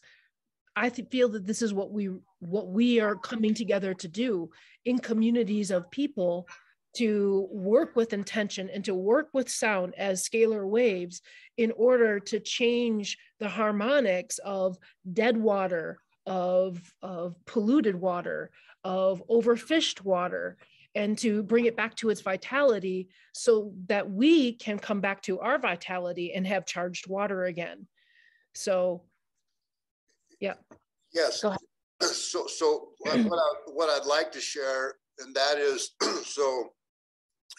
I feel that this is what we are coming together to do in communities of people, to work with intention and to work with sound as scalar waves in order to change the harmonics of dead water, of polluted water, of overfished water, and to bring it back to its vitality so that we can come back to our vitality and have charged water again. So, yeah. Yes. Go ahead. So what I'd like to share, and that is, so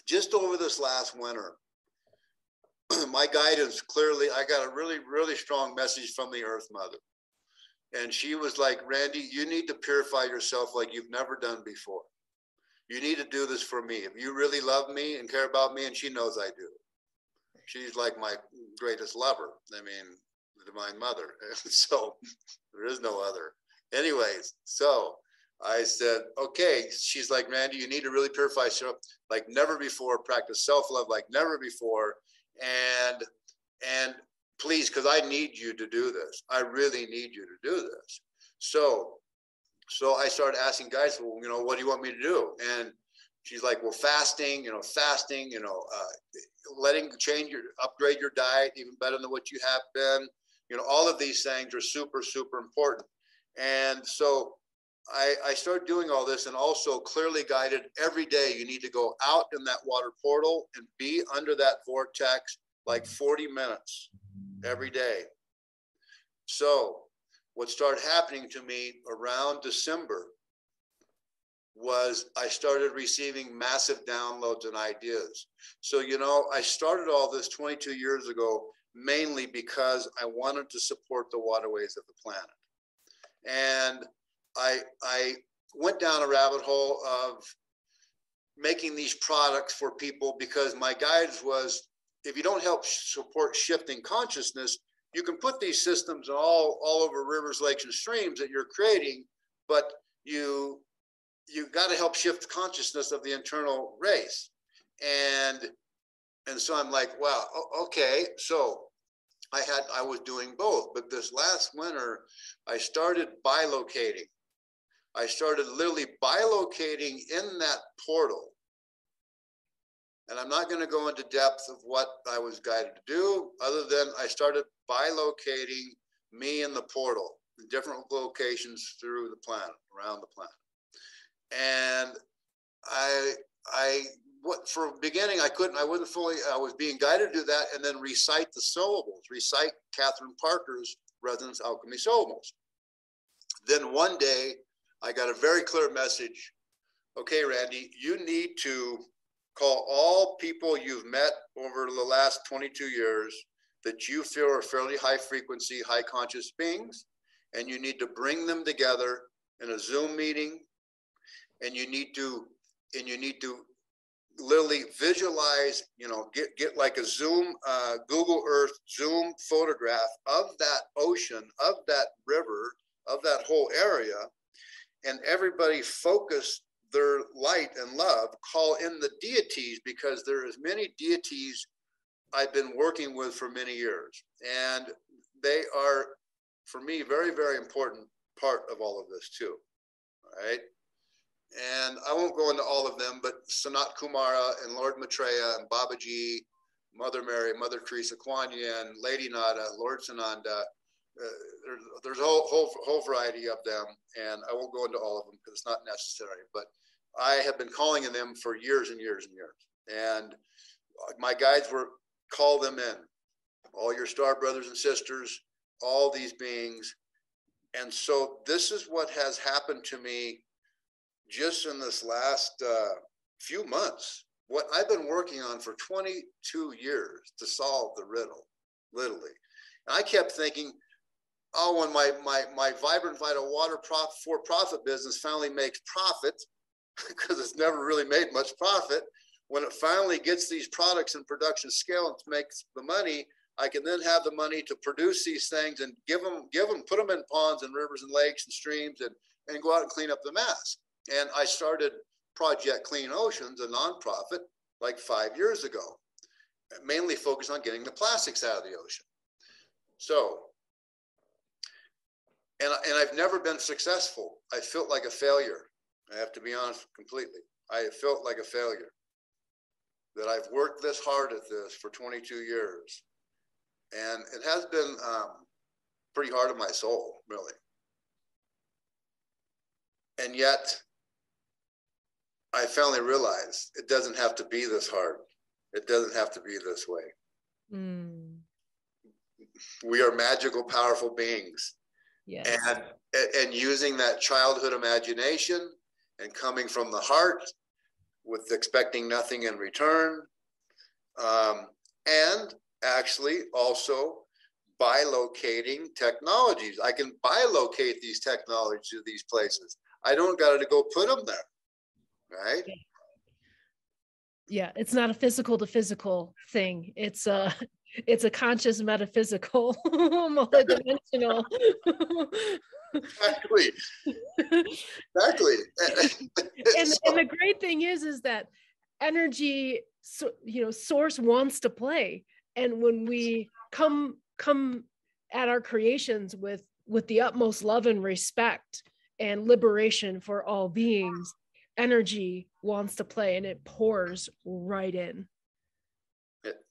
just over this last winter, my guidance, clearly, I got a really, really strong message from the Earth Mother. And she was like, Randy, you need to purify yourself like you've never done before. You need to do this for me. If you really love me and care about me, and she knows I do. She's like my greatest lover. I mean, the Divine Mother. So there is no other. Anyways, so I said, okay. She's like, Randy, you need to really purify yourself like never before, practice self-love like never before. And please, because I need you to do this. I really need you to do this. So I started asking guys, well, you know, what do you want me to do? And she's like, well, fasting, you know, letting upgrade your diet even better than what you have been. You know, all of these things are super, super important. And so I started doing all this, and also clearly guided every day. You need to go out in that water portal and be under that vortex like 40 minutes every day. So what started happening to me around December was I started receiving massive downloads and ideas. So, you know, I started all this 22 years ago, mainly because I wanted to support the waterways of the planet. And I went down a rabbit hole of making these products for people, because my guidance was, if you don't help support shifting consciousness, you can put these systems all over rivers, lakes, and streams that you're creating, but you got to help shift consciousness of the internal race. And so I'm like, wow, okay. So I was doing both, but this last winter, I started bilocating. I started literally bilocating in that portal. And I'm not going to go into depth of what I was guided to do, other than I started bilocating me in the portal, in different locations through the planet, around the planet. And for the beginning, I was being guided to do that, and then recite the syllables, recite Catherine Parker's resonance alchemy syllables. Then one day I got a very clear message. Okay, Randy, you need to call all people you've met over the last 22 years that you feel are fairly high frequency, high conscious beings, and you need to bring them together in a Zoom meeting, and you need to literally visualize, get like a Zoom, Google Earth Zoom photograph of that ocean, of that river, of that whole area, and everybody focus their light and love, call in the deities, because there is many deities I've been working with for many years, and they are, for me, very, very important part of all of this too, all right? And I won't go into all of them, but Sanat Kumara and Lord Maitreya and Babaji, Mother Mary, Mother Teresa, Kwan Yin, Lady Nada, Lord Sananda, there's a whole variety of them, and I won't go into all of them because it's not necessary, but I have been calling on them for years and years and years. And my guides were, call them in, all your star brothers and sisters, all these beings. And so this is what has happened to me just in this last few months, what I've been working on for 22 years to solve the riddle, literally. And I kept thinking, oh, when my Vibrant Vital Water for-profit business finally makes profit, because it's never really made much profit, when it finally gets these products in production scale and makes the money, I can then have the money to produce these things and give them, put them in ponds and rivers and lakes and streams and go out and clean up the mess. And I started Project Clean Oceans, a nonprofit, like 5 years ago, mainly focused on getting the plastics out of the ocean. So, and I've never been successful. I felt like a failure. I have to be honest completely. I felt like a failure, that I've worked this hard at this for 22 years. And it has been pretty hard on my soul, really. And yet, I finally realized it doesn't have to be this hard. It doesn't have to be this way. Mm. We are magical, powerful beings. Yes. And using that childhood imagination and coming from the heart with expecting nothing in return. And actually also bilocating technologies. I can bilocate these technologies to these places. I don't got to go put them there, right? Yeah, it's not a physical to physical thing. It's a conscious metaphysical, multidimensional. Exactly. Exactly. And the great thing is that energy, source wants to play, and when we come at our creations with the utmost love and respect and liberation for all beings, energy wants to play, and it pours right in.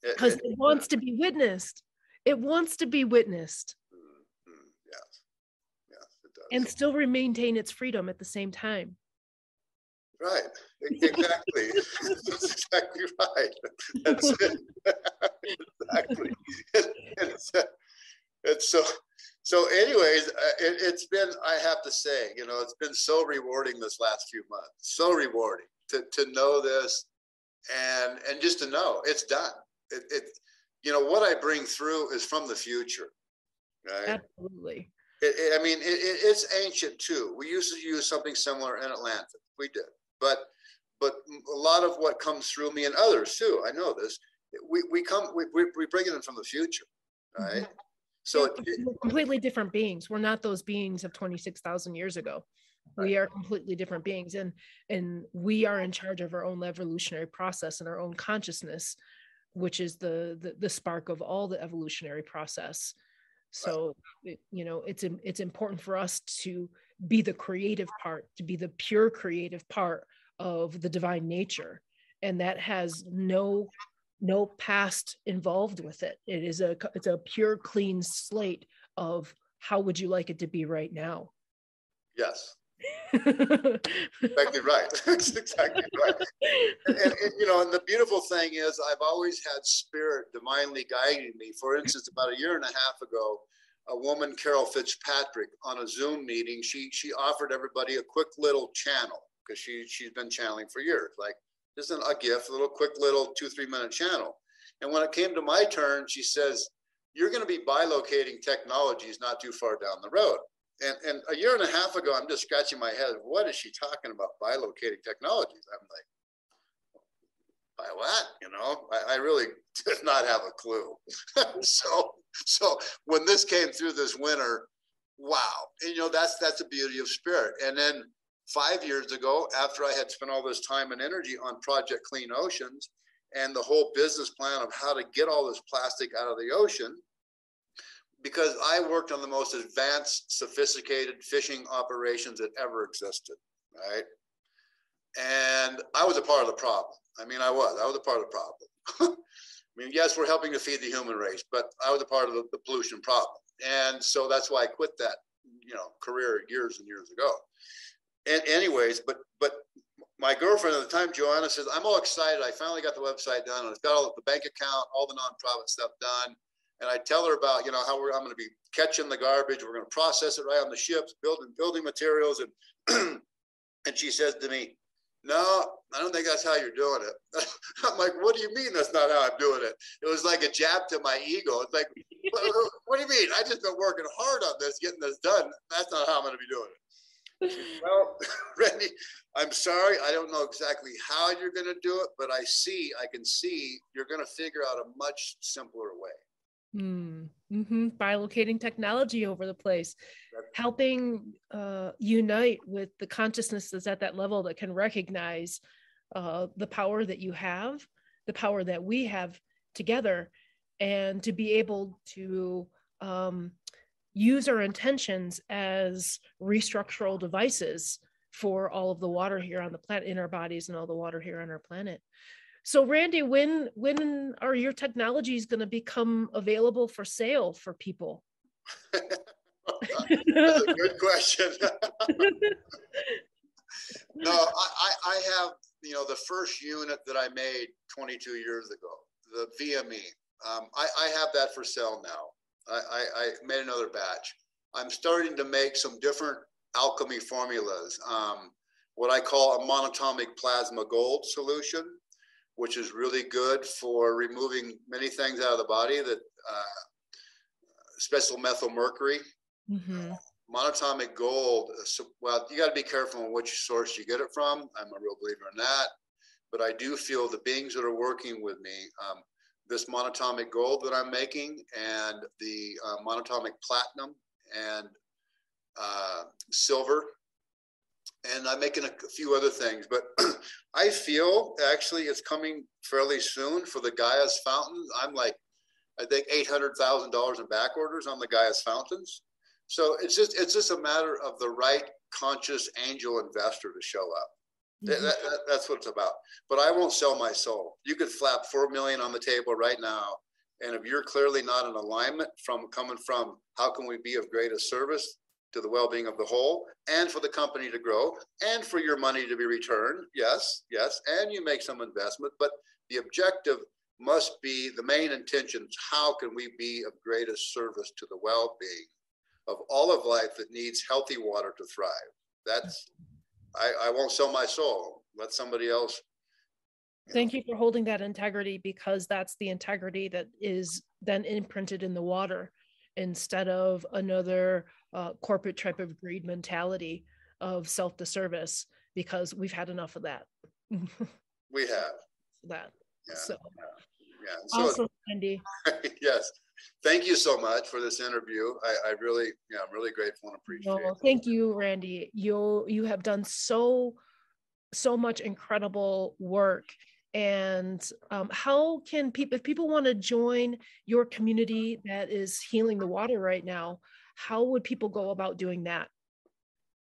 Because it wants to be witnessed. It wants to be witnessed. Mm-hmm. Yes. Yes, it does. And still maintain its freedom at the same time. Right. Exactly. That's exactly right. That's it. Exactly. It's so... So anyways, it's been, I have to say, it's been so rewarding this last few months, so rewarding to know this and just to know it's done. What I bring through is from the future, right? Absolutely. It's ancient too. We used to use something similar in Atlantis. We did, but a lot of what comes through me and others too, I know this, we bring it in from the future, right? Mm-hmm. So we're completely different beings. We're not those beings of 26,000 years ago. Right. We are completely different beings, and we are in charge of our own evolutionary process and our own consciousness, which is the spark of all the evolutionary process. So, right. It's important for us to be the creative part, to be the pure creative part of the divine nature. And that has no past involved with it. It's a pure, clean slate of how would you like it to be right now? Yes. Exactly right. That's exactly right. And the beautiful thing is I've always had spirit divinely guiding me. For instance, about a year and a half ago, a woman, Carol Fitzpatrick, on a Zoom meeting. She offered everybody a quick little channel because she's been channeling for years. Like, this isn't a gift, a little quick little 2-3 minute channel. And when it came to my turn, she says, you're going to be bilocating technologies not too far down the road. And a year and a half ago, I'm just scratching my head. What is she talking about, bilocating technologies? I'm like, by what? You know, I really did not have a clue. So when this came through this winter, wow. And, you know, that's the beauty of spirit. And then 5 years ago, after I had spent all this time and energy on Project Clean Oceans and the whole business plan of how to get all this plastic out of the ocean, because I worked on the most advanced, sophisticated fishing operations that ever existed, right? And I was a part of the problem. I mean, I was a part of the problem. I mean, yes, we're helping to feed the human race, but I was a part of the pollution problem. And so that's why I quit that, you know, career years and years ago. And anyways, but my girlfriend at the time, Joanna, says, I'm all excited. I finally got the website done, and it's got all the bank account, all the nonprofit stuff done. And I tell her about, you know, how I'm going to be catching the garbage. We're going to process it right on the ships, building materials. And and she says to me, no, I don't think that's how you're doing it. I'm like, what do you mean that's not how I'm doing it? It was like a jab to my ego. It's like, what do you mean? I just been working hard on this, getting this done. That's not how I'm going to be doing it. She said, well, Randy, I'm sorry. I don't know exactly how you're going to do it, but I can see you're going to figure out a much simpler way. Bilocating technology over the place, helping unite with the consciousness that's at that level that can recognize the power that you have, the power that we have together, and to be able to use our intentions as restructural devices for all of the water here on the planet, in our bodies, and all the water here on our planet. So Randy, when are your technologies going to become available for sale for people? That's a good question. No, I have, you know, the first unit that I made 22 years ago, the VME. I have that for sale now. I made another batch. I'm starting to make some different alchemy formulas, what I call a monatomic plasma gold solution, which is really good for removing many things out of the body, that special methyl mercury. Monatomic gold, well, you got to be careful on which source you get it from. I'm a real believer in that. But I do feel the beings that are working with me, this monatomic gold that I'm making, and the monatomic platinum and silver, and I'm making a few other things, but I feel actually it's coming fairly soon for the Gaia's Fountain. I'm like, I think $800,000 in back orders on the Gaia's Fountains. So it's just a matter of the right conscious angel investor to show up. That's what it's about. But I won't sell my soul. You could flap $4 million on the table right now, and if you're clearly not in alignment from coming from how can we be of greatest service to the well-being of the whole, and for the company to grow, and for your money to be returned. Yes. And you make some investment, but the objective must be, the main intention is how can we be of greatest service to the well-being of all of life that needs healthy water to thrive. That's, I won't sell my soul. Let somebody else. Thank you for holding that integrity, because that's the integrity that is then imprinted in the water, instead of another corporate type of greed mentality of self-disservice, because we've had enough of that. We have. That. Yeah, so. Yeah. So, awesome, Randy. Yes. Thank you so much for this interview. I'm really grateful and appreciate it. Well, thank you, Randy. You have done so much incredible work. And how can people, if people want to join your community that is healing the water right now, how would people go about doing that?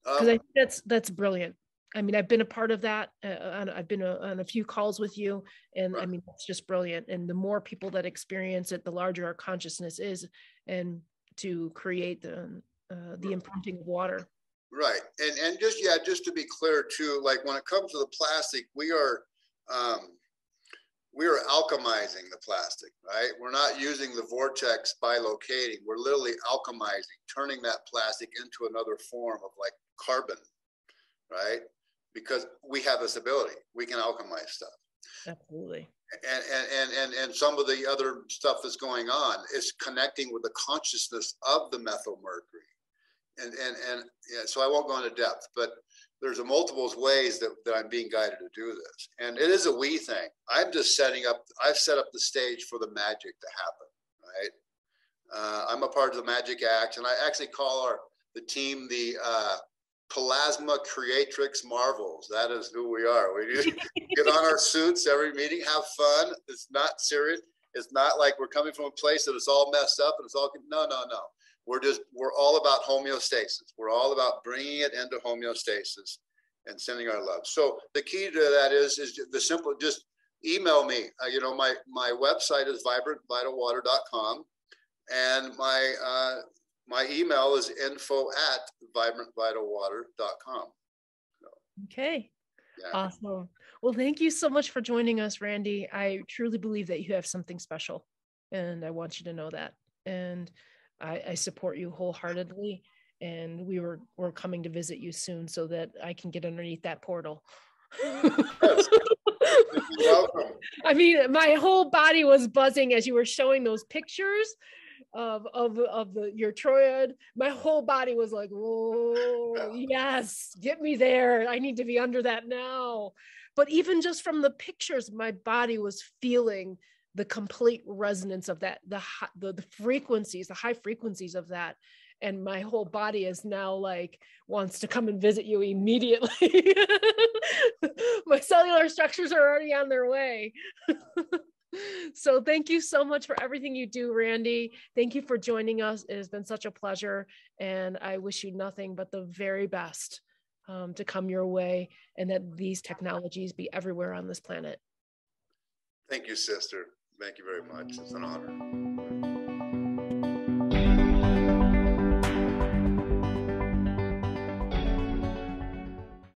Because I think that's brilliant. I mean, I've been a part of that. I've been on a few calls with you, and right. I mean, it's just brilliant. And the more people that experience it, the larger our consciousness is, and to create the imprinting of water. Right, and just to be clear too, like when it comes to the plastic, we are. we are alchemizing the plastic, right? We're not using the vortex by locating. We're literally alchemizing, turning that plastic into another form of like carbon, right? Because we have this ability. We can alchemize stuff. Absolutely. And some of the other stuff that's going on is connecting with the consciousness of the methyl mercury. And yeah, so I won't go into depth, but there's a multiples ways that I'm being guided to do this. And it is a we thing. I'm just setting up, I've set up the stage for the magic to happen, right? I'm a part of the magic act, and I actually call the team the Plasma Creatrix Marvels. That is who we are. We just get on our suits every meeting, have fun. It's not serious. It's not like we're coming from a place that it's all messed up and it's all, no. We're all about homeostasis. We're all about bringing it into homeostasis and sending our love. So the key to that is the simple, just email me. My website is vibrantvitalwater.com. And my email is info@vibrantvitalwater.com. So, okay. Yeah. Awesome. Well, thank you so much for joining us, Randy. I truly believe that you have something special, and I want you to know that. And I support you wholeheartedly, and we're coming to visit you soon so that I can get underneath that portal. Yes. Welcome. I mean, my whole body was buzzing as you were showing those pictures of your triad. My whole body was like, "Whoa, yes, get me there. I need to be under that now." But even just from the pictures, my body was feeling the complete resonance of that, the frequencies, the high frequencies of that. And my whole body is now like, wants to come and visit you immediately. My cellular structures are already on their way. So thank you so much for everything you do, Randy. Thank you for joining us. It has been such a pleasure. And I wish you nothing but the very best to come your way, and that these technologies be everywhere on this planet. Thank you, sister. Thank you very much. It's an honor.